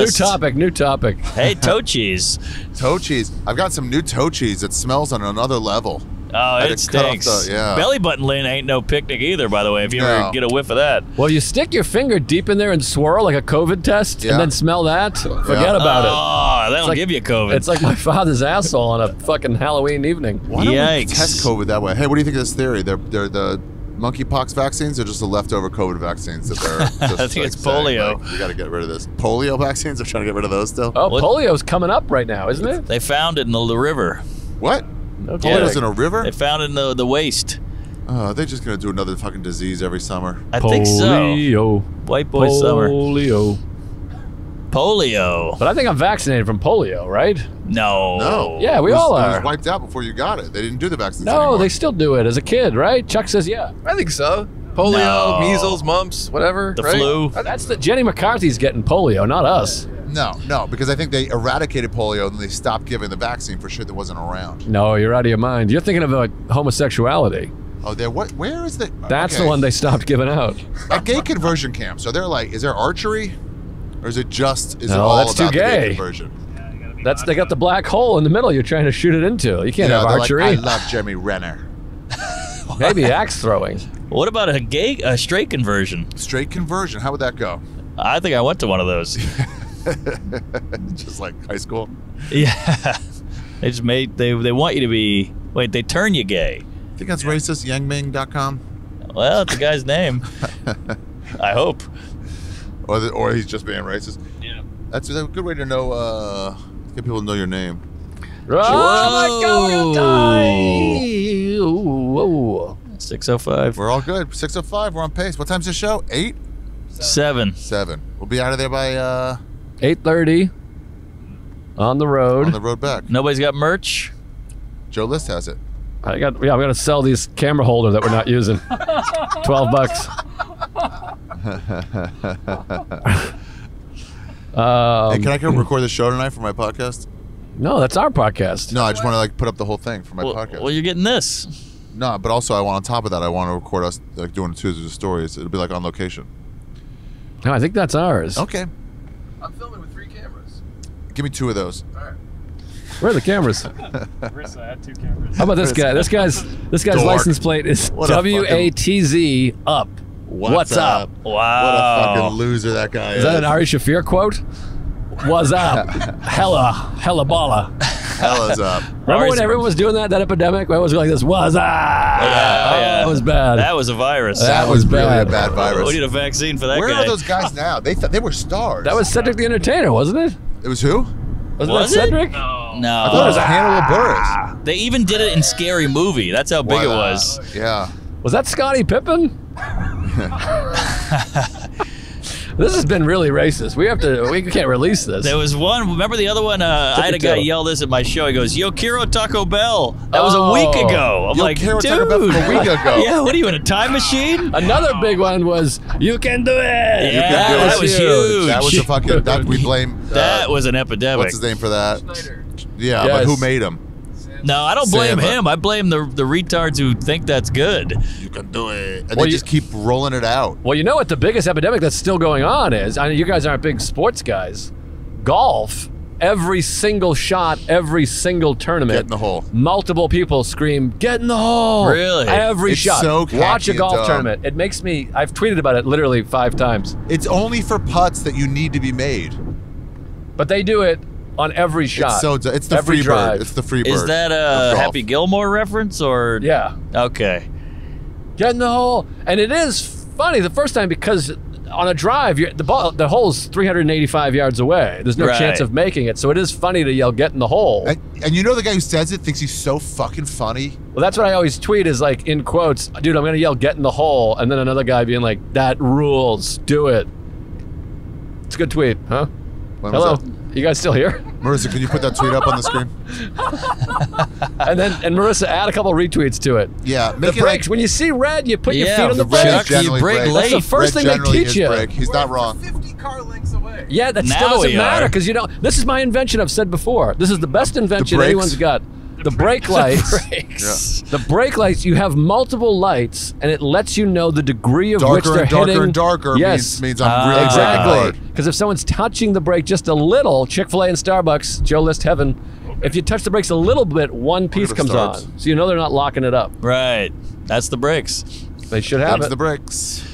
New topic, new topic. Hey, toe cheese. Toe cheese. I've got some new toe cheese that smells on another level. Oh, it stinks. Belly button lint ain't no picnic either, by the way, if you ever get a whiff of that. Well, you stick your finger deep in there and swirl like a COVID test and then smell that, forget about it. Oh, that'll give you COVID. It's like my father's asshole on a fucking Halloween evening. Why don't we test COVID that way? Hey, what do you think of this theory? They're the monkeypox vaccines are just the leftover COVID vaccines that they're just I think it's polio. Like, we got to get rid of this. Polio vaccines? They're trying to get rid of those still? Oh, polio's coming up right now, isn't it? They found it in the river. What? Okay. Polio's in a river? They found it in the waste. Are they just going to do another fucking disease every summer? I think so. Polio. White boy summer. Polio. Polio. But I think I'm vaccinated from polio, right? No. No. Yeah, we all are. It was wiped out before you got it. They didn't do the vaccines anymore. They still do it as a kid, right? Chuck says yeah. I think so. Polio, measles, mumps, whatever. The flu. That's the Jenny McCarthy's getting polio, not us. No, because I think they eradicated polio and they stopped giving the vaccine for shit that wasn't around. No, you're out of your mind. You're thinking of homosexuality. Oh, where is the... That's the one they stopped giving out. At gay conversion camps, are there like, is there archery? Or is it just, is it all about the gay conversion? Yeah, you gotta be they got the black hole in the middle you're trying to shoot it into. You can't have archery. Like, I love Jeremy Renner. Maybe axe throwing. What about a straight conversion? Straight conversion, how would that go? I think I went to one of those. Just like high school. Yeah, they just they want you to be. Wait, they turn you gay. I think that's racist. Yangming.com. Well, it's a guy's name. I hope. Or he's just being racist. Yeah, that's a good way to know. Get people to know your name. Whoa. Oh my God! 6:05. We're all good. 6:05. We're on pace. What time's the show? 8. 7. 7. We'll be out of there by. 8:30 on the road. On the road back. Nobody's got merch. Joe List has it. I'm gonna sell these camera holder that we're not using. $12. Hey, can I record the show tonight for my podcast? No, that's our podcast. No, I just want to like put up the whole thing for my podcast. Well, you're getting this. No, but also I want on top of that I want to record us like doing Tuesdays with Stories. It'll be like on location. No, I think that's ours. Okay. I'm filming with 3 cameras. Give me 2 of those. All right. Where are the cameras? Marissa, I had 2 cameras. How about this guy? This guy's license plate is WATZ up. What's up? Wow. What a fucking loser that guy is. Is that an Ari Shaffir quote? What's up? Hella balla. Hella's up. Remember when everyone was doing that epidemic? I was like this, what's up? Yeah. That was bad. That was a virus. That was really bad. A bad virus. We need a vaccine for that guy. Where are those guys now? They were stars. That was Cedric the Entertainer, wasn't it? It was who? Was that Cedric? No. I thought it was Hannibal Buress. They even did it in Scary Movie. That's how big it was. Yeah. Was that Scottie Pippen? This has been really racist. We can't release this. There was one. Remember the other one? I had a guy yell this at my show. He goes, "Yo quiero Taco Bell." That was a week ago. I'm like, dude. Taco Bell a week ago. Yeah, what are you, in a time machine? Another big one was, "You can do it." Yeah, that was huge. That was a fucking, that we blame. That was an epidemic. What's his name for that? Schneider. Yeah, yes. But who made him? No, I don't blame him. I blame the retards who think that's good. You can do it. And they just keep rolling it out. Well, you know what the biggest epidemic that's still going on is? I mean, you guys aren't big sports guys. Golf, every single shot, every single tournament. Get in the hole. Multiple people scream, "Get in the hole." Really? Every shot. So watch a golf tournament. It makes me, I've tweeted about it literally 5 times. It's only for putts that you need to be made. But they do it on every shot. It's, it's the free drive. It's the free bird. Is that a Happy Gilmore reference or? Yeah. Okay. Get in the hole. And it is funny the first time because on a drive, the hole's 385 yards away. There's no chance of making it. So it is funny to yell, "Get in the hole." And you know the guy who says it thinks he's so fucking funny. Well, that's what I always tweet is like in quotes, "Dude, I'm going to yell, 'Get in the hole.'" And then another guy being like, "That rules. Do it." It's a good tweet, huh? Hello. You guys still here? Marissa, can you put that tweet up on the screen? And Marissa, add a couple retweets to it. Yeah. Make the brakes. Like, when you see red, you put your feet on the brakes. You brake late. That's the first thing they teach you. He's not wrong. 50 car lengths away. Yeah, that still doesn't matter because, you know, this is my invention I've said before. This is the best invention anyone's got. The brake lights. The brake lights, you have multiple lights, and it lets you know the degree of which they're hitting. Darker and darker means I'm really exactly. Because if someone's touching the brake just a little, Chick-fil-A and Starbucks, Joe List Heaven, if you touch the brakes a little bit, one piece comes on. So you know they're not locking it up. Right. That's the brakes. They should have That's the brakes.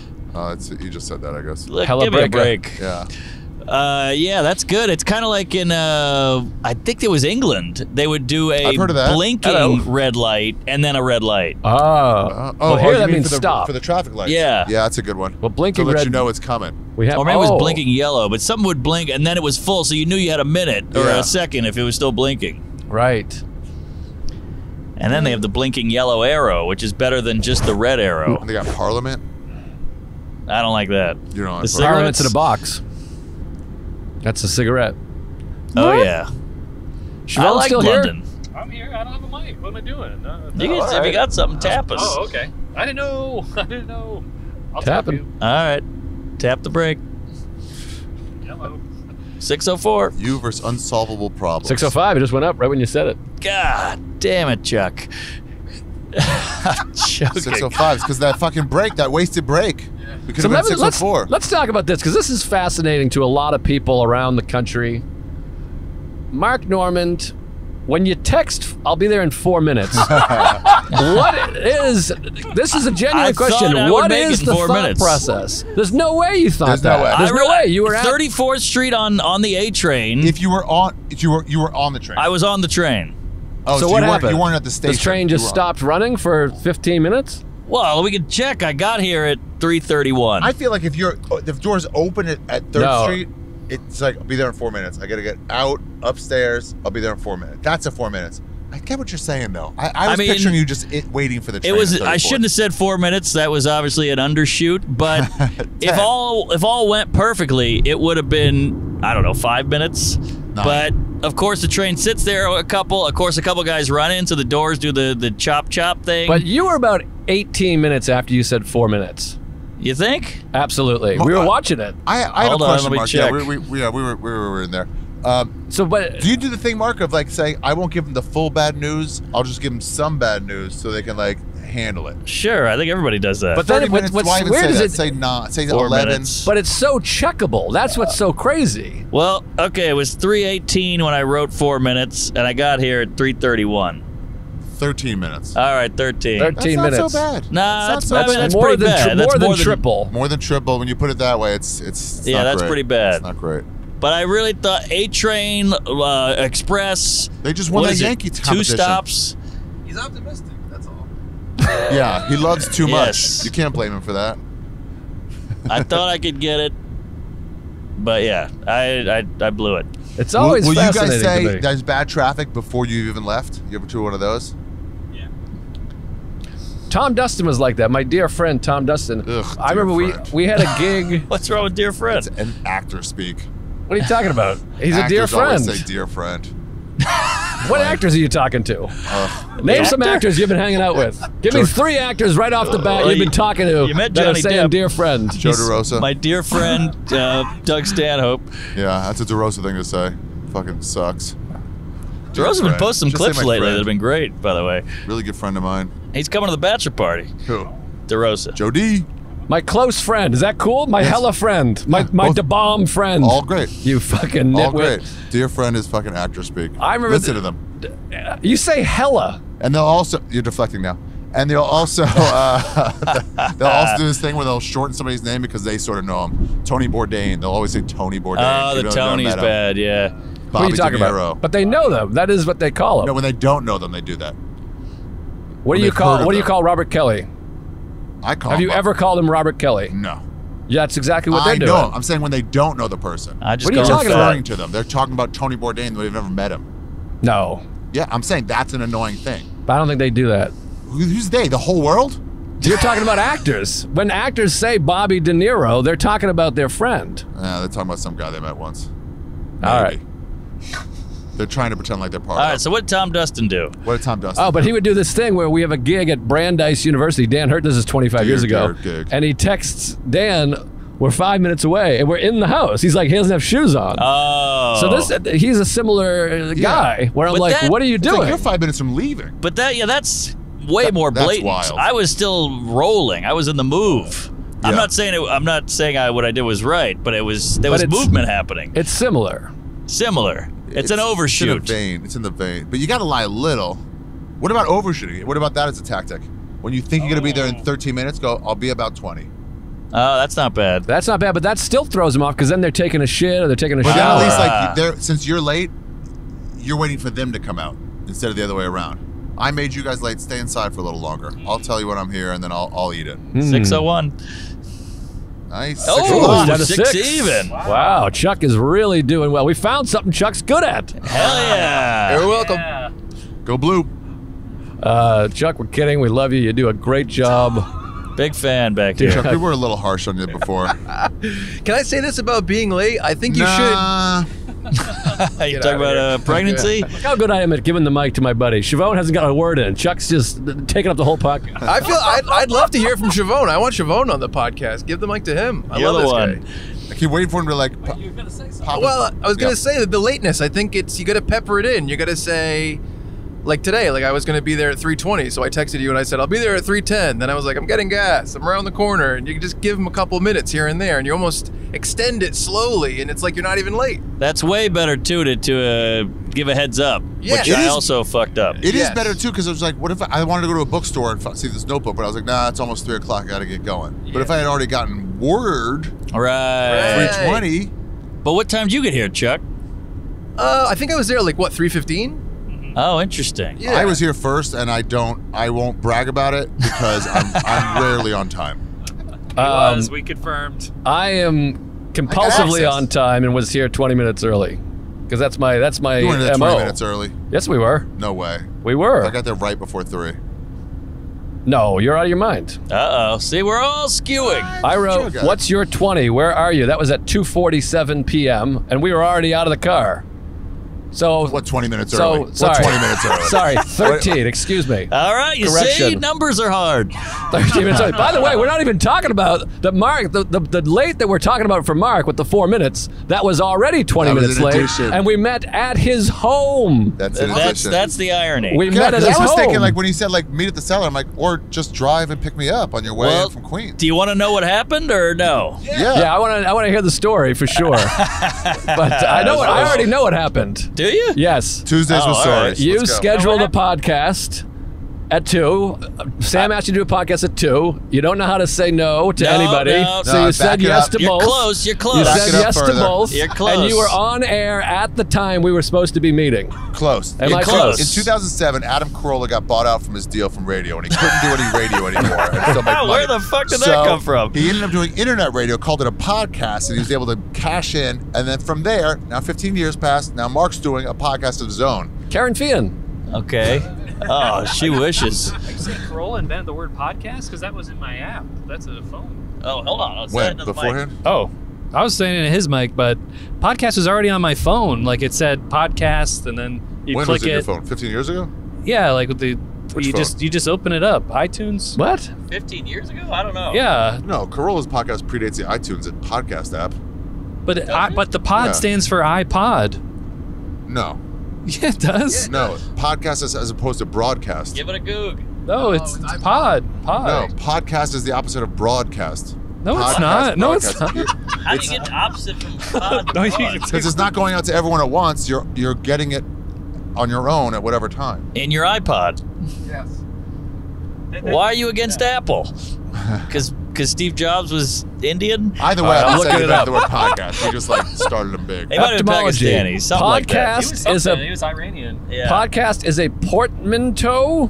You just said that, I guess. Look, hella give me a break. Yeah. Yeah, that's good. It's kind of like in, I think it was England. They would do a blinking red light and then a red light. Oh, well, here that means stop. For the traffic lights. Yeah. Yeah, that's a good one. Well, blinking red. To let you know it's coming. Or maybe it was blinking yellow, but some would blink and then it was full, so you knew you had a minute or a second if it was still blinking. Right. And then they have the blinking yellow arrow, which is better than just the red arrow. And they got Parliament. I don't like that. You don't like Parliament's in a box. That's a cigarette. Oh, yeah. I like London. Here? I'm here. I don't have a mic. What am I doing? If you got something, tap us. Oh, okay. I didn't know. I'll tap you. All right. Tap the brake. Hello. 604. You versus unsolvable problems. 605. It just went up right when you said it. God damn it, Chuck. I'm joking. 605. It's because that fucking brake, that wasted brake. We could have been 604. Let's talk about this, because this is fascinating to a lot of people around the country. Mark Normand, when you text, "I'll be there in 4 minutes." This is a genuine question. What is the thought process? There's no way you thought that. There's no way. You were at 34th Street on the A train. If you were on the train. I was on the train. Oh, so what happened? You weren't at the station. The train just stopped running for 15 minutes? Well, we can check. I got here at 3:31. I feel like if doors open at 3rd Street, it's like, "I'll be there in 4 minutes. I got to get out upstairs. I'll be there in 4 minutes." That's a 4 minutes. I get what you're saying, though. I mean, picturing you just waiting for the train. I shouldn't have said 4 minutes. That was obviously an undershoot. But if all went perfectly, it would have been, I don't know, 5 minutes. Nine. But of course the train sits there. Of course a couple guys run in, so the doors do the chop thing. But you were about 18 minutes after you said 4 minutes. You think? Absolutely. We were watching it. I had a question, Mark. Yeah, we were in there. But do you do the thing, Mark, of like saying, "I won't give them the full bad news. I'll just give them some bad news so they can like handle it"? Sure, I think everybody does that. But then what's weird is say 11. Minutes. But it's so checkable. That's what's so crazy. Well, okay, it was 3:18 when I wrote 4 minutes, and I got here at 3:31. 13 minutes. All right, 13. 13 minutes. That's not so bad. Nah, that's more than triple. More than triple. When you put it that way, it's not great. That's pretty bad. It's not great. But I really thought A-Train, Express. They just won the Yankee competition. 2 stops. He's optimistic, that's all. Yeah, he loves too much. You can't blame him for that. I thought I could get it, but yeah, I blew it. It's always fascinating. Will you guys say there's bad traffic before you even left? You ever tour one of those? Yeah. Tom Dustin was like that. My dear friend Tom Dustin. Ugh, I remember we had a gig. What's wrong with dear friend? It's an actor speak. What are you talking about? He's a dear friend. Actors always say dear friend. What actors are you talking to? Name some actors you've been hanging out with. Give me 3 actors right off the bat you've been talking to. You met Johnny Depp. Dear friend. Joe DeRosa. My dear friend, Doug Stanhope. Yeah, that's a DeRosa thing to say. Fucking sucks. DeRosa's been posting some clips lately that have been great, by the way. Really good friend of mine. He's coming to the bachelor party. Who? DeRosa. Joe D. My close friend, is that cool? My hella friend, my da bomb friend. All great. You fucking nitwit. All great. Dear friend is fucking actor speak. I remember. Listen to them. You say hella, and they'll also. You're deflecting now, and they'll also. They'll also do this thing where they'll shorten somebody's name because they sort of know him. Tony Bourdain. They'll always say Tony Bourdain. Oh, the Tony's bad. Yeah. Bobby what are you talking about? But they know them. That is what they call them. No, when they don't know them, they do that. What do you call? What do you call Robert Kelly? I call Have you ever called him Robert Kelly? No. Yeah, that's exactly what they're doing. I'm saying when they don't know the person. What are you talking about? Referring to them. They're talking about Tony Bourdain, though they've never met him. No. Yeah, I'm saying that's an annoying thing. But I don't think they do that. Who's they? The whole world? You're talking about actors. When actors say Bobby De Niro, they're talking about their friend. Yeah, they're talking about some guy they met once. Maybe. All right. They're trying to pretend like they're part of it. All right, so what did Tom Dustin do? What did Tom Dustin do? Oh, but he would do this thing where we have a gig at Brandeis University. Dan heard this is 25 years ago. And he texts Dan, we're 5 minutes away, and we're in the house. He's like, he doesn't have shoes on. Oh. So this, he's a similar guy where I'm like, what are you doing? Like you're 5 minutes from leaving. But that, yeah, that's way more blatant. That's wild. I was still rolling. I was in the move. Yeah. I'm not saying, I'm not saying what I did was right, but it was, there was movement happening. It's similar. Similar. It's an overshoot. It's in the vein. It's in the vein. But you got to lie a little. What about overshooting? What about that as a tactic? When you think you're going to be there in 13 minutes, go, I'll be about 20. Oh, that's not bad. That's not bad, but that still throws them off because then they're taking a shit or they're taking a shower. But then at least, like, since you're late, you're waiting for them to come out instead of the other way around. I made you guys late. Stay inside for a little longer. I'll tell you when I'm here, and then I'll eat it. 6:01. Nice. Oh, six even. Wow. Wow, Chuck is really doing well. We found something Chuck's good at. Hell yeah. You're welcome. Yeah. Go blue. Chuck, we're kidding. We love you. You do a great job. Big fan back here. Chuck, we were a little harsh on you before. Can I say this about being late? I think you should. You talking about pregnancy? Look how good I am at giving the mic to my buddy. Schiavone hasn't got a word in. Chuck's just taking up the whole podcast. I feel I'd love to hear from Schiavone. I want Schiavone on the podcast. Give the mic to him. I love this guy. I keep waiting for him to like. You're gonna say something. Well, I was gonna say that the lateness. I think it's you got to pepper it in. You got to say, like today, like I was gonna be there at 3:20, so I texted you and I said I'll be there at 3:10. Then I was like, I'm getting gas. I'm around the corner, and you can just give him a couple minutes here and there, and you almost extend it slowly, and it's like you're not even late. That's way better too to give a heads up, which I also fucked up. It is better too because I was like, what if I wanted to go to a bookstore and see this notebook, but I was like, nah, it's almost 3 o'clock. I gotta get going. But if I had already gotten word, 3:20. But what time did you get here, Chuck? I think I was there like what 3:15. Oh, interesting. Yeah. I was here first, and I won't brag about it because I'm rarely on time. As we confirmed. I am compulsively on time and was here 20 minutes early because that's my You weren't there 20 minutes early. Yes, we were. No way. We were. I got there right before 3. No, you're out of your mind. Uh-oh. See, we're all skewing. I wrote, what's your 20? Where are you? That was at 2:47 p.m., and we were already out of the car. So what? 20 minutes early. Sorry, what 20 minutes early. Sorry, 13. Excuse me. All right, you see, numbers are hard. 13 minutes early. By the way, we're not even talking about the Mark. The late that we're talking about for Mark with the 4 minutes. That was already 20 minutes late, and we met at his home. That's the irony. We met at his home. I was thinking like when he said like meet at the cellar. I'm like, or just drive and pick me up on your way from Queens. Do you want to know what happened or no? Yeah, I want to hear the story for sure. But I already know what happened. Do you? Yes. Tuesdays with Stories. You scheduled a podcast. at 2. Sam asked you to do a podcast at 2. You don't know how to say no to anybody. So you said yes to both. You're close. You're close. You said yes to both. You're close. And you were on air at the time we were supposed to be meeting. Close. Am I close? In 2007, Adam Carolla got bought out from his deal from radio, and he couldn't do any radio anymore. Where the fuck did that come from? He ended up doing internet radio, called it a podcast, and he was able to cash in. And then from there, now 15 years passed. Now Mark's doing a podcast of his own. Karen Feehan. Okay. Oh, she wishes. I can say Carolla invented the word podcast because that was in my app. That's a phone. Oh, hold on. I'll say it to the mic. Oh, I was saying it in his mic, but podcast was already on my phone. Like it said podcast, and then you click it. When was it your phone? 15 years ago? Yeah, like with the. Which you just open it up. iTunes. What? 15 years ago? I don't know. Yeah. No, Carolla's podcast predates the iTunes podcast app. But the pod stands for iPod. No. Yeah, it does. Yeah, it does. Podcast is as opposed to broadcast. Give it a goog. No, it's pod. No, podcast is the opposite of broadcast. No, podcast, it's not. No, it's not. How do you get the opposite from pod? Because it's not going out to everyone at once. You're getting it on your own at whatever time. In your iPod. Yes. Why are you against Apple? Because Steve Jobs was Indian? Either way, I'm looking it up. The word podcast. He just like started them big. He might have been Pakistani, something like that. He was Iranian. Yeah. Podcast is a portmanteau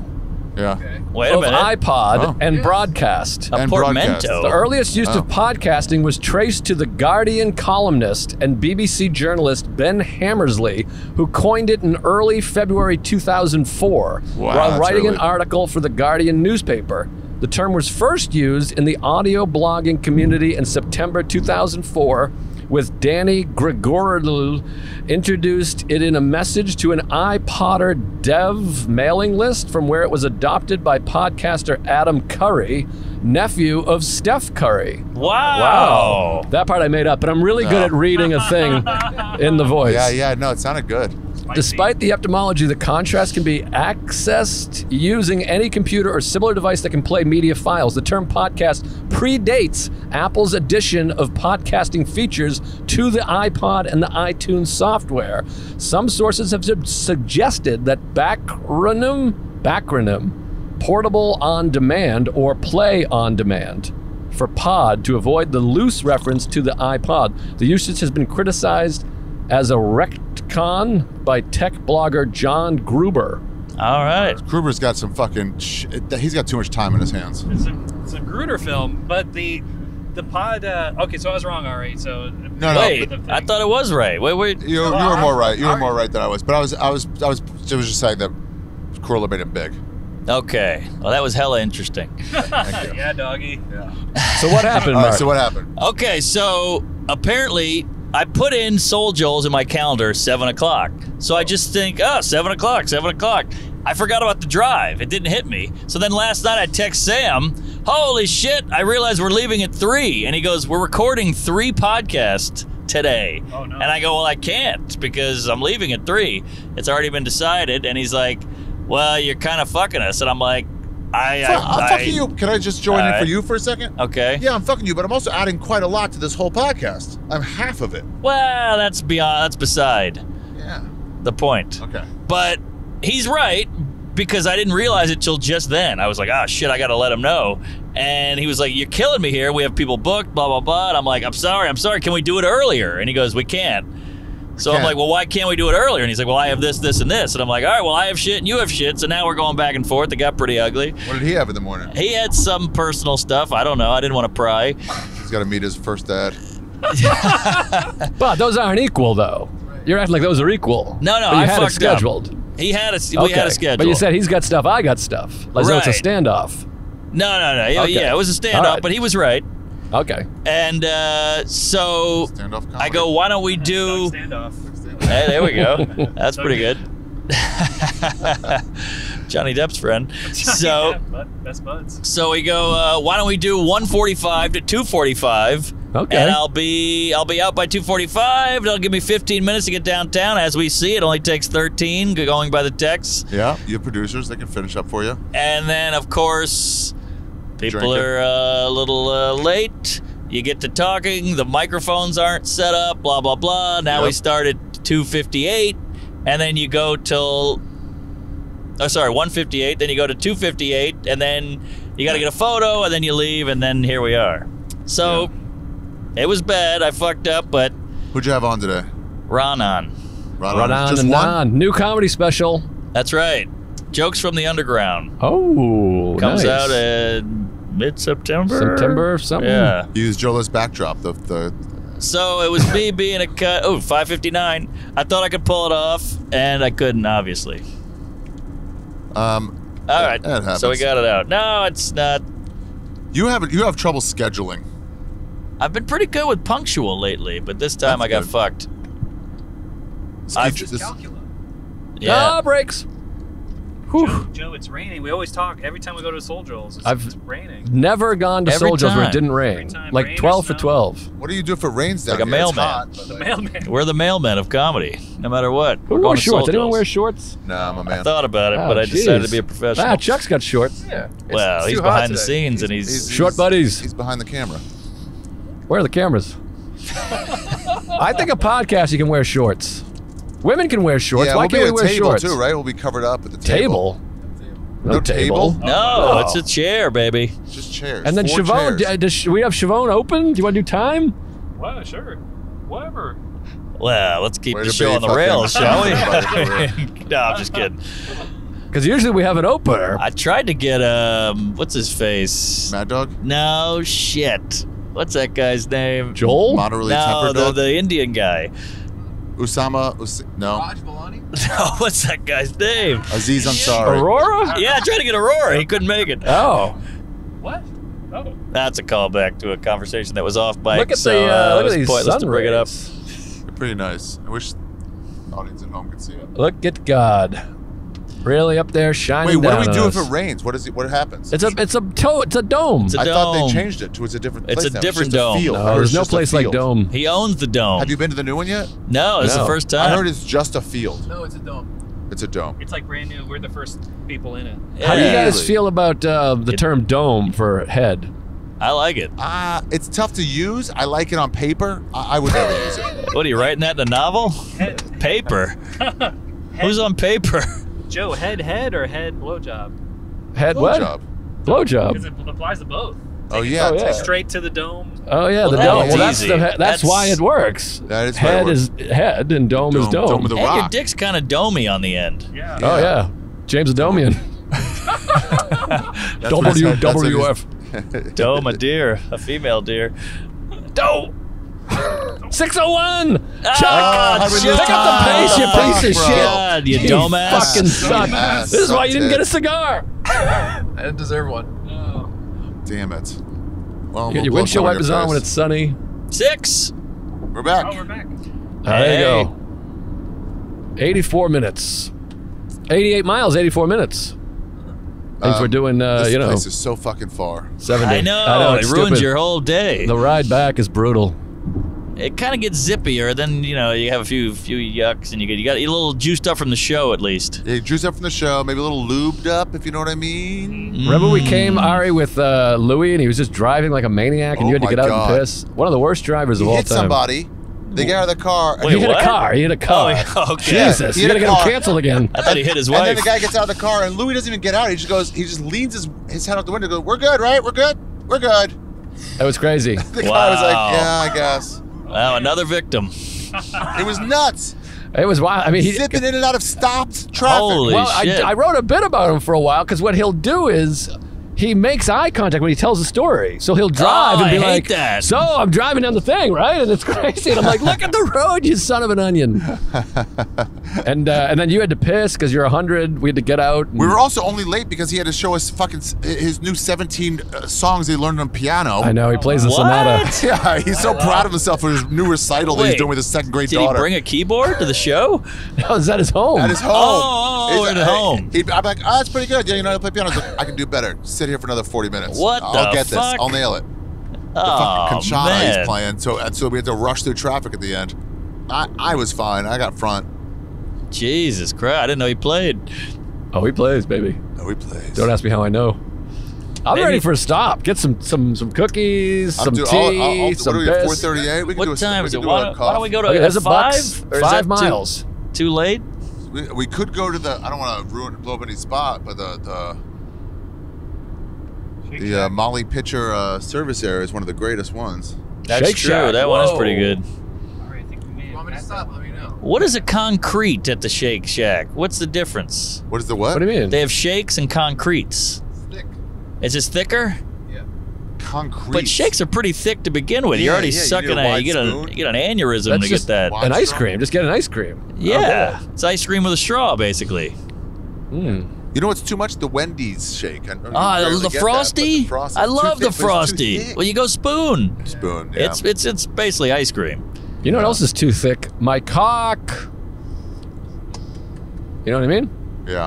of iPod and broadcast. A portmanteau. The earliest use of podcasting was traced to the Guardian columnist and BBC journalist Ben Hammersley, who coined it in early February 2004 while writing an article for the Guardian newspaper. The term was first used in the audio blogging community in September 2004 with Danny Gregoril introduced it in a message to an iPodder dev mailing list from where it was adopted by podcaster Adam Curry, nephew of Steph Curry. Wow. That part I made up, but I'm really good at reading a thing in the voice. Yeah, no, it sounded good. Despite the etymology, the contrast can be accessed using any computer or similar device that can play media files. The term podcast predates Apple's addition of podcasting features to the iPod and the iTunes software. Some sources have suggested that backronym, portable on demand or play on demand, for pod to avoid the loose reference to the iPod. The usage has been criticized as a retcon by tech blogger John Gruber. All right. Gruber's got some fucking he's got too much time in his hands. It's a Gruder film, but the pod, okay, so I was wrong, Ari, so. No, wait, I thought it was right. Wait. You were more right. You were more right than I was, but I was just saying that Carolla made it big. Okay. Well, that was hella interesting. Yeah, doggy. Yeah. So what happened, Mark? So what happened? Okay, so apparently, I put in Soul Joel's in my calendar, 7 o'clock. So I just think, 7 o'clock, 7 o'clock. I forgot about the drive. It didn't hit me. So then last night I text Sam, holy shit, I realized we're leaving at 3. And he goes, we're recording 3 podcasts today. Oh, no. And I go, well, I can't because I'm leaving at 3. It's already been decided. And he's like, well, you're kind of fucking us. And I'm like, I'm fucking you. Can I just join in for you for a second? Okay. Yeah, I'm fucking you, but I'm also adding quite a lot to this whole podcast. I'm half of it. Well, that's beside the point. Okay. But he's right because I didn't realize it till just then. I was like, ah, shit, I got to let him know. And he was like, you're killing me here. We have people booked, blah, blah, blah. And I'm like, I'm sorry. Can we do it earlier? And he goes, we can't. So I'm like, well, why can't we do it earlier? And he's like, well, I have this, this, and this. And I'm like, all right, well, I have shit and you have shit. So now we're going back and forth. It got pretty ugly. What did he have in the morning? He had some personal stuff. I don't know. I didn't want to pry. He's got to meet his first dad. But those aren't equal, though. You're acting like those are equal. No, I fucked up. Scheduled. He had us. We had a schedule. But you said he's got stuff. I got stuff. Like so it's a standoff. No. Yeah, it was a standoff, but he was right. Okay. And so I go, why don't we do... Standoff. Hey, there we go. That's pretty good. Johnny Depp's friend. Best buds. So we go, why don't we do 1:45 to 2:45? Okay. And I'll be out by 2:45. That'll give me 15 minutes to get downtown. As we see, it only takes 13 going by the text. Yeah, you have producers that can finish up for you. And then, of course... People are a little late. You get to talking. The microphones aren't set up, blah, blah, blah. Now we start at 2:58, and then you go till Oh, sorry, 158. Then you go to 258, and then you got to get a photo, and then you leave, and then here we are. So it was bad. I fucked up, but who'd you have on today? Ronan. New comedy special. That's right. Jokes from the Underground. Oh, comes out in mid-September. September something. Yeah. Use Joe List backdrop. So it was me being a cut. Oh, 559. I thought I could pull it off, and I couldn't, obviously. All right. That happens. So we got it out. No, it's not. You have trouble scheduling. I've been pretty good with punctual lately, but this time I got fucked. Calcula. Yeah. Oh, breaks. Joe, it's raining. We always talk every time we go to Soul Joel's. It's raining. Never gone to Soul Joel's where it didn't rain. Like 12 for 12. What do you do if it rains down here? Like a mailman. Hot, the mailman. We're the mailmen of comedy, no matter what. Who wore shorts? Anyone wear shorts? No, I'm a man. I thought about it, but I decided to be a professional. Ah, Chuck's got shorts. Yeah. Well, he's behind the scenes, and he's short buddies. He's behind the camera. Where are the cameras? I think a podcast you can wear shorts. Women can wear shorts. Yeah, Why can't we wear shorts too, right? We'll be covered up at the table. No table? No, it's a chair, baby. It's just chairs. And then Schiavone, do we have Schiavone open? Do you want to do time? Well, sure. Whatever. Well, let's keep the show on the rails, shall we? No, I'm just kidding. Because usually we have an opener. I tried to get, what's his face? Mad Dog? No, shit. What's that guy's name? Joel? Moderately tempered dog? No, the Indian guy. Raj Balani? No, what's that guy's name? Aziz Ansari. Aurora? Yeah, I tried to get Aurora. He couldn't make it. Oh. What? Oh. That's a callback to a conversation that was off mic. Look at these pointless to bring it up. They're pretty nice. I wish the audience at home could see it. Look at God. Really up there shining. Wait, what do we do if it rains? What happens? It's a dome. It's a dome. I thought they changed it to it's a different dome. It's a dome. There's no place like dome. He owns the dome. Have you been to the new one yet? No, it's the first time. I heard it's just a field. No, it's a dome. It's a dome. It's like brand new. We're the first people in it. Yeah. How do you guys feel about the term dome for head? I like it. It's tough to use. I like it on paper. I would never use it. What are you writing that in a novel? Head. Paper. Head. Who's on paper? Joe, head or head blowjob? Head what? Blowjob. Because it applies to both. Oh yeah. Straight to the dome. Oh yeah, the dome. Well, that's why it works. That is head is head and dome is dome. Dome of the rock. Your dick's kind of domey on the end. Yeah. Oh yeah, James Adomian. WWF. Dome a deer, a female deer. Dome. 601! Chuck! Oh, pick up the pace, you piece of shit! God, you dumbass! Fucking suck! This is why you didn't get a cigar! I didn't deserve one. No. Damn it. Well, you get your windshield wipers on when it's sunny. 6! We're back. Oh, we're back. There you go. 84 minutes. 88 miles, 84 minutes. Things we're doing, you know. This place is so fucking far. 70. I know it ruins your whole day. The ride back is brutal. It kind of gets zippier. Then you know you have a few yucks, and you got a little juiced up from the show at least. Yeah, juiced up from the show, maybe a little lubed up, if you know what I mean. Remember we came Ari with Louis, and he was just driving like a maniac, and you had to get out and piss. One of the worst drivers of all time. Hit somebody. They got out of the car. Wait, he hit a car. Oh, okay. Jesus, you're gonna get him canceled again. I thought he hit his wife. And then the guy gets out of the car, and Louis doesn't even get out. He just goes. He just leans his head out the window. Goes, "We're good, right? We're good. We're good." That was crazy. The guy was like, "Yeah, I guess." Wow, another victim. It was nuts. It was wild. I mean, he's zipping in and out of stopped traffic. Holy shit. I wrote a bit about him for a while because what he'll do is he makes eye contact when he tells a story. So he'll drive and be like, "So I'm driving down the thing, right?" And it's crazy. And I'm like, "Look at the road, you son of an onion." And then you had to piss because you're 100. We had to get out. We were also only late because he had to show us fucking his new 17 songs he learned on piano. I know he plays the sonata. Yeah, he's so proud of himself for his new recital that he's doing with his second grade daughter. Did he bring a keyboard to the show? No, is that his home? At his home. Oh, at home. I'm like, "Oh, that's pretty good. Yeah, you know how to play piano." I was like, "I can do better. Sit here for another 40 minutes. I'll get this. I'll nail it." The fucking Conchana he's playing. So we had to rush through traffic at the end. I was fine. I got front. Jesus Christ! I didn't know he played. Oh, he plays, baby. Oh, he plays. Don't ask me how I know. I'm ready for a stop. Get some cookies, some tea, some biscuits. 4:38. What time is it? Why don't we go to 5? 5 miles. Too late? We could go to the, I don't want to ruin, blow up any spot, but the Molly Pitcher service area is one of the greatest ones. That's Shake true. Shack. That one is pretty good. All right, I think we may have passed that one. Let me know. What is a concrete at the Shake Shack? What's the difference? What is the what? What do you mean? They have shakes and concretes. It's thick. Is this thicker? Yeah. Concrete. But shakes are pretty thick to begin with. Yeah, you're already sucking on it. You get an aneurysm to get that. An ice cream. Just get an ice cream. Yeah. Oh, it's ice cream with a straw, basically. Mm. You know what's too much? The Wendy's shake. The Frosty? The Frosty. I love the Frosty. Well, you go spoon. Yeah. Spoon, yeah. It's basically ice cream. You know what else is too thick? My cock. You know what I mean? Yeah.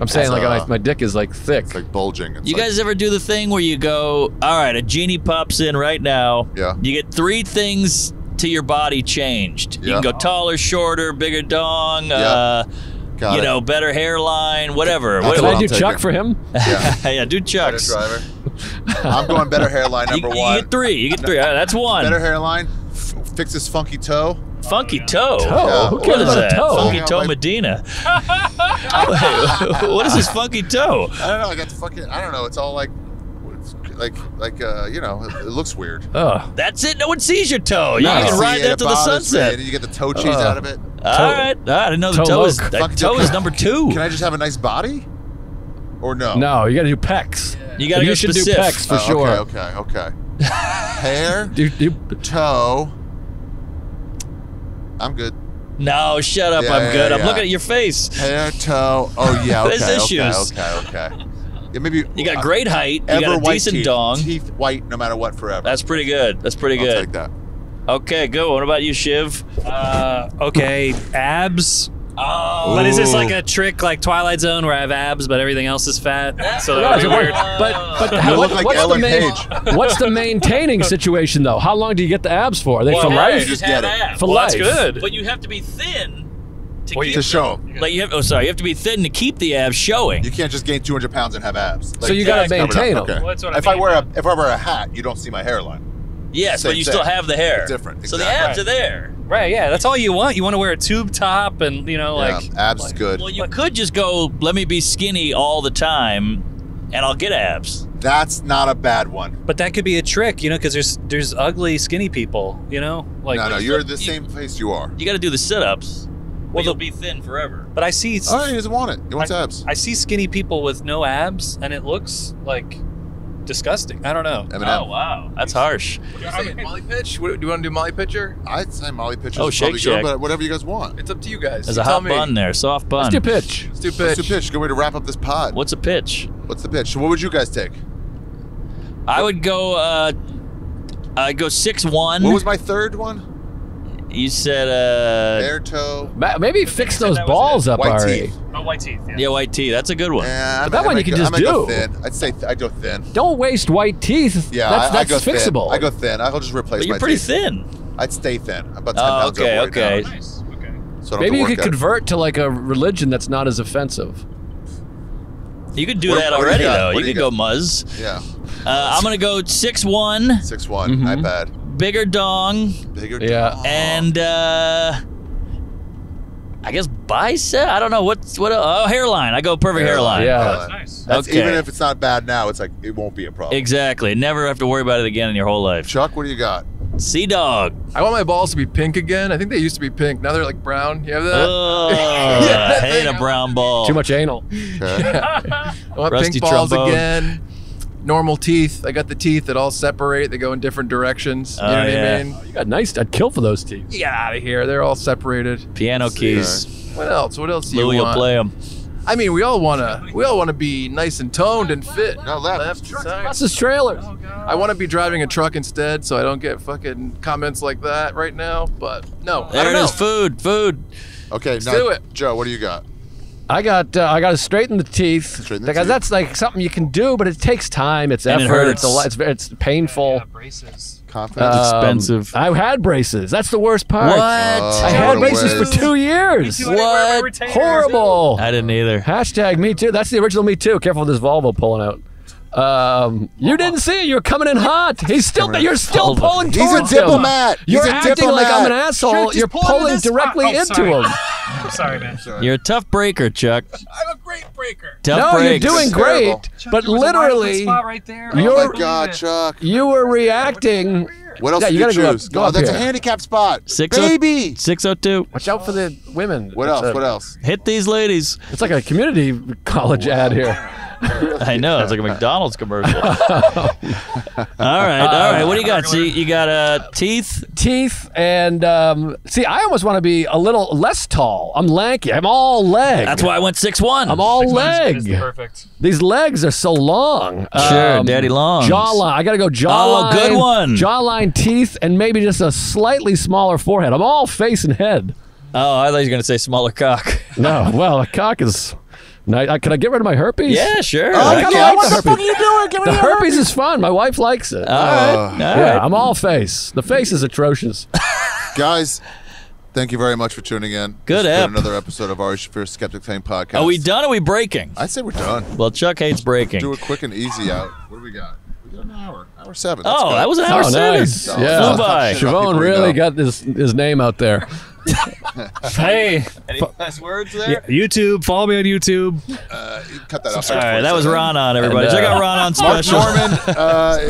I'm saying my dick is like thick. It's like bulging. It's you guys ever do the thing where you go, all right, a genie pops in right now. Yeah. You get three things to your body changed. Yeah. You can go taller, shorter, bigger dong. Yeah. You know, better hairline, whatever. Can I do Chuck for him? Yeah, yeah, do Chuck's. I'm going better hairline, number one. You get three. You get three. That's one. Better hairline. Fix this funky toe. Funky toe? Yeah. Who cares about a toe? Funky toe Medina. Wait, what is this funky toe? I don't know. I got the fucking, I don't know. It's all like you know, it looks weird. That's it. No one sees your toe. You can ride that to the sunset. You get the toe cheese out of it. All right. I didn't know the toe is number two. Can I just have a nice body? Or no? No, you got to do pecs. Yeah. You got to do pecs for sure. Okay. Hair, toe. I'm good. No, shut up. Yeah, I'm good. Yeah. I'm looking at your face. Hair, toe. Oh yeah. Okay, there's issues. Okay. Yeah, maybe you got great height. You got a decent dong. Teeth white, no matter what, forever. That's pretty good. That's pretty good. I'll take that. Okay, good. What about you, Shiv? Okay, abs. Oh. But is this like a trick, like Twilight Zone, where I have abs, but everything else is fat? So that would be weird. What's the maintaining situation though? How long do you get the abs for? Are they for life? You just get it for life. That's good. But you have to be thin. To show them. Like you have to be thin to keep the abs showing. You can't just gain 200 pounds and have abs. Like, so you got to maintain them. Okay. Well, if I wear a hat, you don't see my hairline. Yes, but you still have the hair. It's different. Exactly. So the abs are there. Right, yeah. That's all you want. You want to wear a tube top and, you know, abs is good. Well, you could just go, let me be skinny all the time and I'll get abs. That's not a bad one. But that could be a trick, you know, because there's ugly, skinny people, you know? No, you're the same place you are. You got to do the sit-ups. Well, they'll be thin forever. But I see... Oh, he doesn't want it. He wants abs. I see skinny people with no abs, and it looks, like, disgusting. I don't know. Oh, wow. That's harsh. Molly Pitch? Do you want to do Molly Pitcher? I'd say Molly Pitcher is probably good, but whatever you guys want. It's up to you guys. There's a hot bun there. Soft bun. Let's do pitch. Let's do pitch. Good way to wrap up this pod. What's a pitch? What's the pitch? What would you guys take? I would go... I'd go 6'1". What was my third one? You said hair, toe. Maybe fix those balls up, Ari. Oh, white teeth. Yeah. White teeth. That's a good one. Yeah, that one you can just do. I'd say I go thin. Don't waste white teeth. Yeah, that's fixable. I go thin. I'll just replace my teeth. You're pretty thin. I'd stay thin. I'm about 10 pounds over right now. Okay. Nice. Okay. So maybe you could convert to like a religion that's not as offensive. You could do that already, though. You could go muzz. Yeah. I'm going to go 6'1". 6'1". Not bad. Bigger dong. Bigger dong. And I guess bicep. I don't know what hairline. I go perfect hairline. Yeah. Hairline. That's nice. That's okay. Even if it's not bad now, it's like it won't be a problem. Exactly. Never have to worry about it again in your whole life. Chuck, what do you got? Sea dog. I want my balls to be pink again. I think they used to be pink. Now they're like brown. You have that? Oh, yeah, I hate a brown ball. Too much anal. Okay. Yeah. I want rusty pink balls again. Normal teeth. I got the teeth that all separate. They go in different directions. You know what I mean? Oh, you got nice. I'd kill for those teeth. Get out of here. They're all separated. Piano keys. Right. What else? What else do you want? Louis will play them. I mean, we all wanna be nice and toned and fit. No, that's his trailers. Oh, I want to be driving a truck instead, so I don't get fucking comments like that right now. But no, there it is. Food. Okay, let's do it. Joe, what do you got? I got to straighten the teeth because that's like something you can do, but it takes time. It's effort. It hurts. It's painful. Yeah, braces. Confidence. Expensive. I had braces. That's the worst part. What? I had braces for 2 years. Me too, what? Horrible. I didn't either. #MeToo. That's the original Me Too. Careful with this Volvo pulling out. You didn't see it. You're coming in hot. He's still, you're still pulling towards him. He's a diplomat. You're acting like I'm an asshole. You're pulling directly into him. I'm sorry, man. You're a tough breaker, Chuck. I'm a great breaker. No, you're doing great, but literally, oh my God, Chuck, you were reacting. What else do you choose? Go that's a handicapped spot. Baby. 602. Watch out for the women. What else? What else? Hit these ladies. It's like a community college ad here. I know, it's like a McDonald's commercial. All right. What do you got? So you got teeth? Teeth, and see, I almost want to be a little less tall. I'm lanky. I'm all leg. That's why I went 6'1". I'm all leg. Perfect. These legs are so long. Sure, daddy long. Jawline. I got to go jawline. Oh, good one. Jawline, teeth, and maybe just a slightly smaller forehead. I'm all face and head. Oh, I thought you were going to say smaller cock. No, well, a cock is... Can I get rid of my herpes? Yeah, sure. Oh, I like the herpes. What the fuck are you doing? Get rid of herpes. Herpes is fun. My wife likes it. All right. I'm all face. The face is atrocious. Guys, thank you very much for tuning in. Good ep. Another episode of Ari Shaffir's Skeptic Tank Podcast. Are we done or are we breaking? I say we're done. Well, Chuck hates breaking. Do a quick and easy out. What do we got? We got an hour. Hour 7. That's that was an hour 7. Nice. Yeah. Siobhan really got his name out there. Hey, any last words there? YouTube, follow me on YouTube. Cut that off. All right, that was Ronan, everybody. Check out Ronan's special. Mark Normand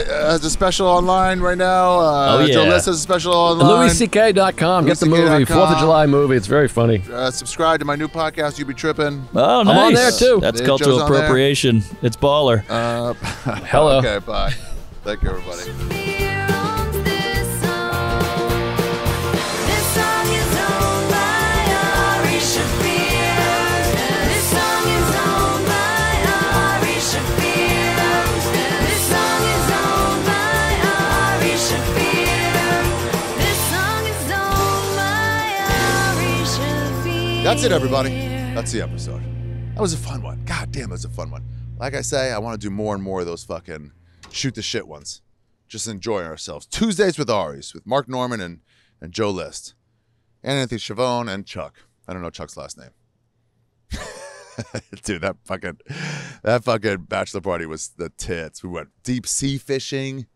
has a special online right now. Joe List has a special online. LouisCK.com. Get the movie, 4th of July movie. It's very funny. Subscribe to my new podcast, You Be Trippin'. Oh, nice. I'm on there too. That's cultural appropriation. It's baller. Hello. Okay, bye. Thank you, everybody. That's it, everybody. That's the episode. That was a fun one. God damn, that was a fun one. Like I say, I want to do more and more of those fucking shoot the shit ones. Just enjoying ourselves. Tuesdays with Aris, with Mark Normand and Joe List. And Anthony Schiavone and Chuck. I don't know Chuck's last name. Dude, that fucking bachelor party was the tits. We went deep sea fishing.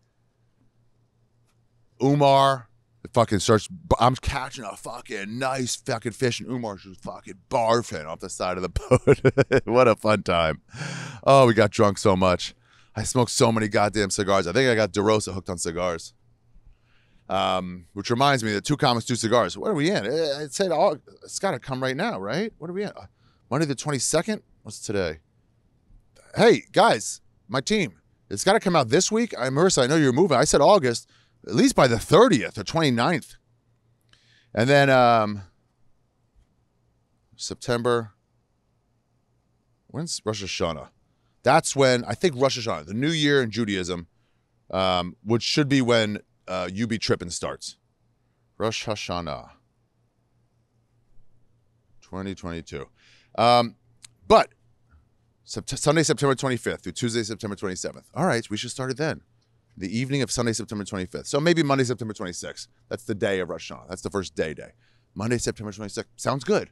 Umar. It fucking starts, I'm catching a fucking nice fucking fish, and Umar's just fucking barfing off the side of the boat. What a fun time. Oh, we got drunk so much. I smoked so many goddamn cigars. I think I got DeRosa hooked on cigars. Which reminds me that 2 Comics, 2 Cigars. What are we in? It said, it's got to come right now, right? What are we in? Monday the 22nd? What's today? Hey, guys, my team. It's got to come out this week. Marissa, I know you're moving. I said August. At least by the 30th or 29th. And then September, when's Rosh Hashanah? That's when, I think Rosh Hashanah, the new year in Judaism, which should be when You Be Trippin' starts. Rosh Hashanah, 2022. But Sunday, September 25th through Tuesday, September 27th. All right, we should start it then. The evening of Sunday, September 25th. So maybe Monday, September 26th. That's the day of Rosh Hashanah. That's the first day. Monday, September 26th. Sounds good.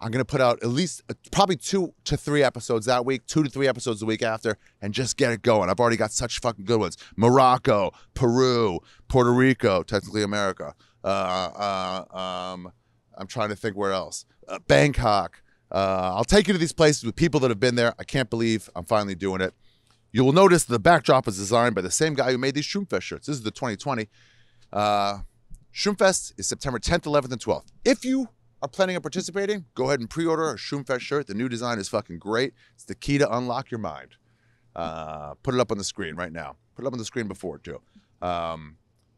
I'm going to put out at least probably 2 to 3 episodes that week, 2 to 3 episodes the week after, and just get it going. I've already got such fucking good ones. Morocco, Peru, Puerto Rico, technically America. I'm trying to think where else. Bangkok. I'll take you to these places with people that have been there. I can't believe I'm finally doing it. You will notice the backdrop is designed by the same guy who made these Shroom Fest shirts. This is the 2020. Shroom Fest is September 10th, 11th, and 12th. If you are planning on participating, go ahead and pre-order a Shroom Fest shirt. The new design is fucking great. It's the key to unlock your mind. Put it up on the screen right now. Put it up on the screen before, too.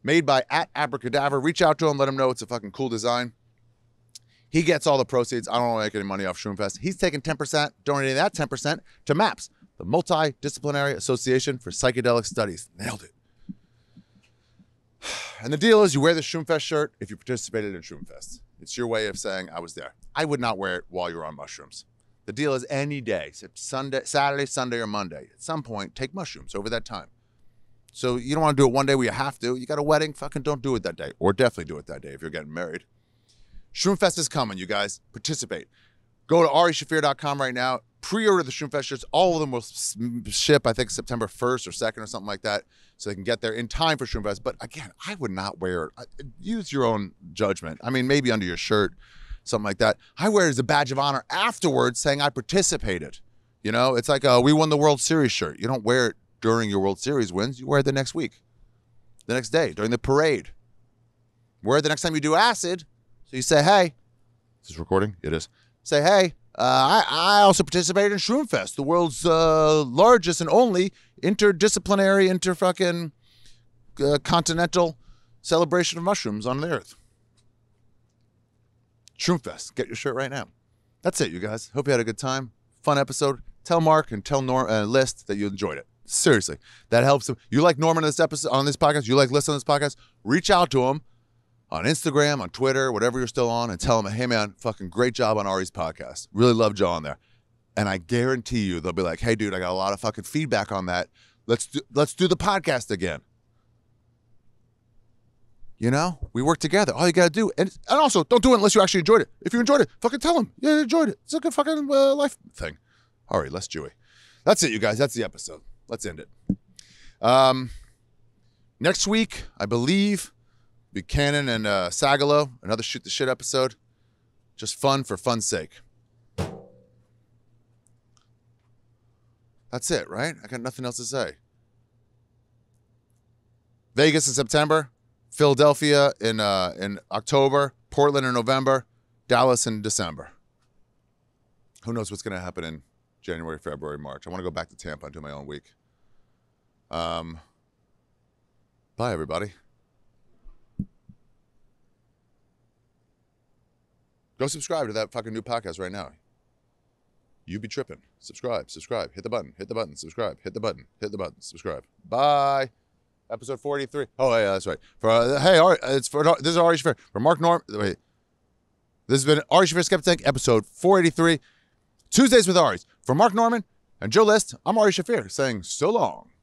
Made by @Abracadabra. Reach out to him. Let him know it's a fucking cool design. He gets all the proceeds. I don't make any money off Shroom Fest. He's taking 10%, donating that 10% to MAPS, the Multidisciplinary Association for Psychedelic Studies. Nailed it. And the deal is you wear the Shroomfest shirt if you participated in Shroomfest. It's your way of saying I was there. I would not wear it while you're on mushrooms. The deal is any day, Sunday, Saturday, Sunday, or Monday. At some point, take mushrooms over that time. So you don't want to do it one day where you have to. You got a wedding, fucking don't do it that day. Or definitely do it that day if you're getting married. Shroomfest is coming, you guys. Participate. Go to arishaffir.com right now. Pre-order the Shroom Fest shirts. All of them will ship, I think, September 1st or 2nd or something like that, so they can get there in time for Shroom Fest. But again, I would not wear it. Use your own judgment. I mean, maybe under your shirt, something like that. I wear it as a badge of honor afterwards, saying I participated. You know, it's like a "We won the World Series" shirt. You don't wear it during your World Series wins. You wear it the next week, the next day, during the parade. Wear it the next time you do acid. So you say, "Hey, is this recording? It is." Say, "Hey, I also participated in Shroom Fest, the world's largest and only interdisciplinary, continental celebration of mushrooms on the earth. Shroom Fest. Get your shirt right now." That's it, you guys. Hope you had a good time. Fun episode. Tell Mark and tell List that you enjoyed it. Seriously, that helps them. You like Norman on this episode, on this podcast. You like List on this podcast. Reach out to him on Instagram, on Twitter, whatever you're still on, and tell them, "Hey, man, fucking great job on Ari's podcast. Really love Joe on there." And I guarantee you they'll be like, "Hey, dude, I got a lot of fucking feedback on that. Let's do the podcast again." You know? We work together. All you got to do. And also, don't do it unless you actually enjoyed it. If you enjoyed it, fucking tell them. Yeah, you enjoyed it. It's like a fucking life thing. Ari, less Jewy. That's it, you guys. That's the episode. Let's end it. Next week, I believe, Buchanan and Sagalo, another Shoot the Shit episode. Just fun for fun's sake. That's it, right? I got nothing else to say. Vegas in September, Philadelphia in October, Portland in November, Dallas in December. Who knows what's going to happen in January, February, March. I want to go back to Tampa and do my own week. Bye, everybody. Go subscribe to that fucking new podcast right now. You Be Trippin'. Subscribe. Hit the button, subscribe. Bye. Episode 43. Oh, yeah, that's right. This is Ari Shaffir. For Mark Normand. Wait. This has been Ari Shaffir, Skeptic Tank, episode 483. Tuesdays with Aris. For Mark Normand and Joe List, I'm Ari Shaffir saying so long.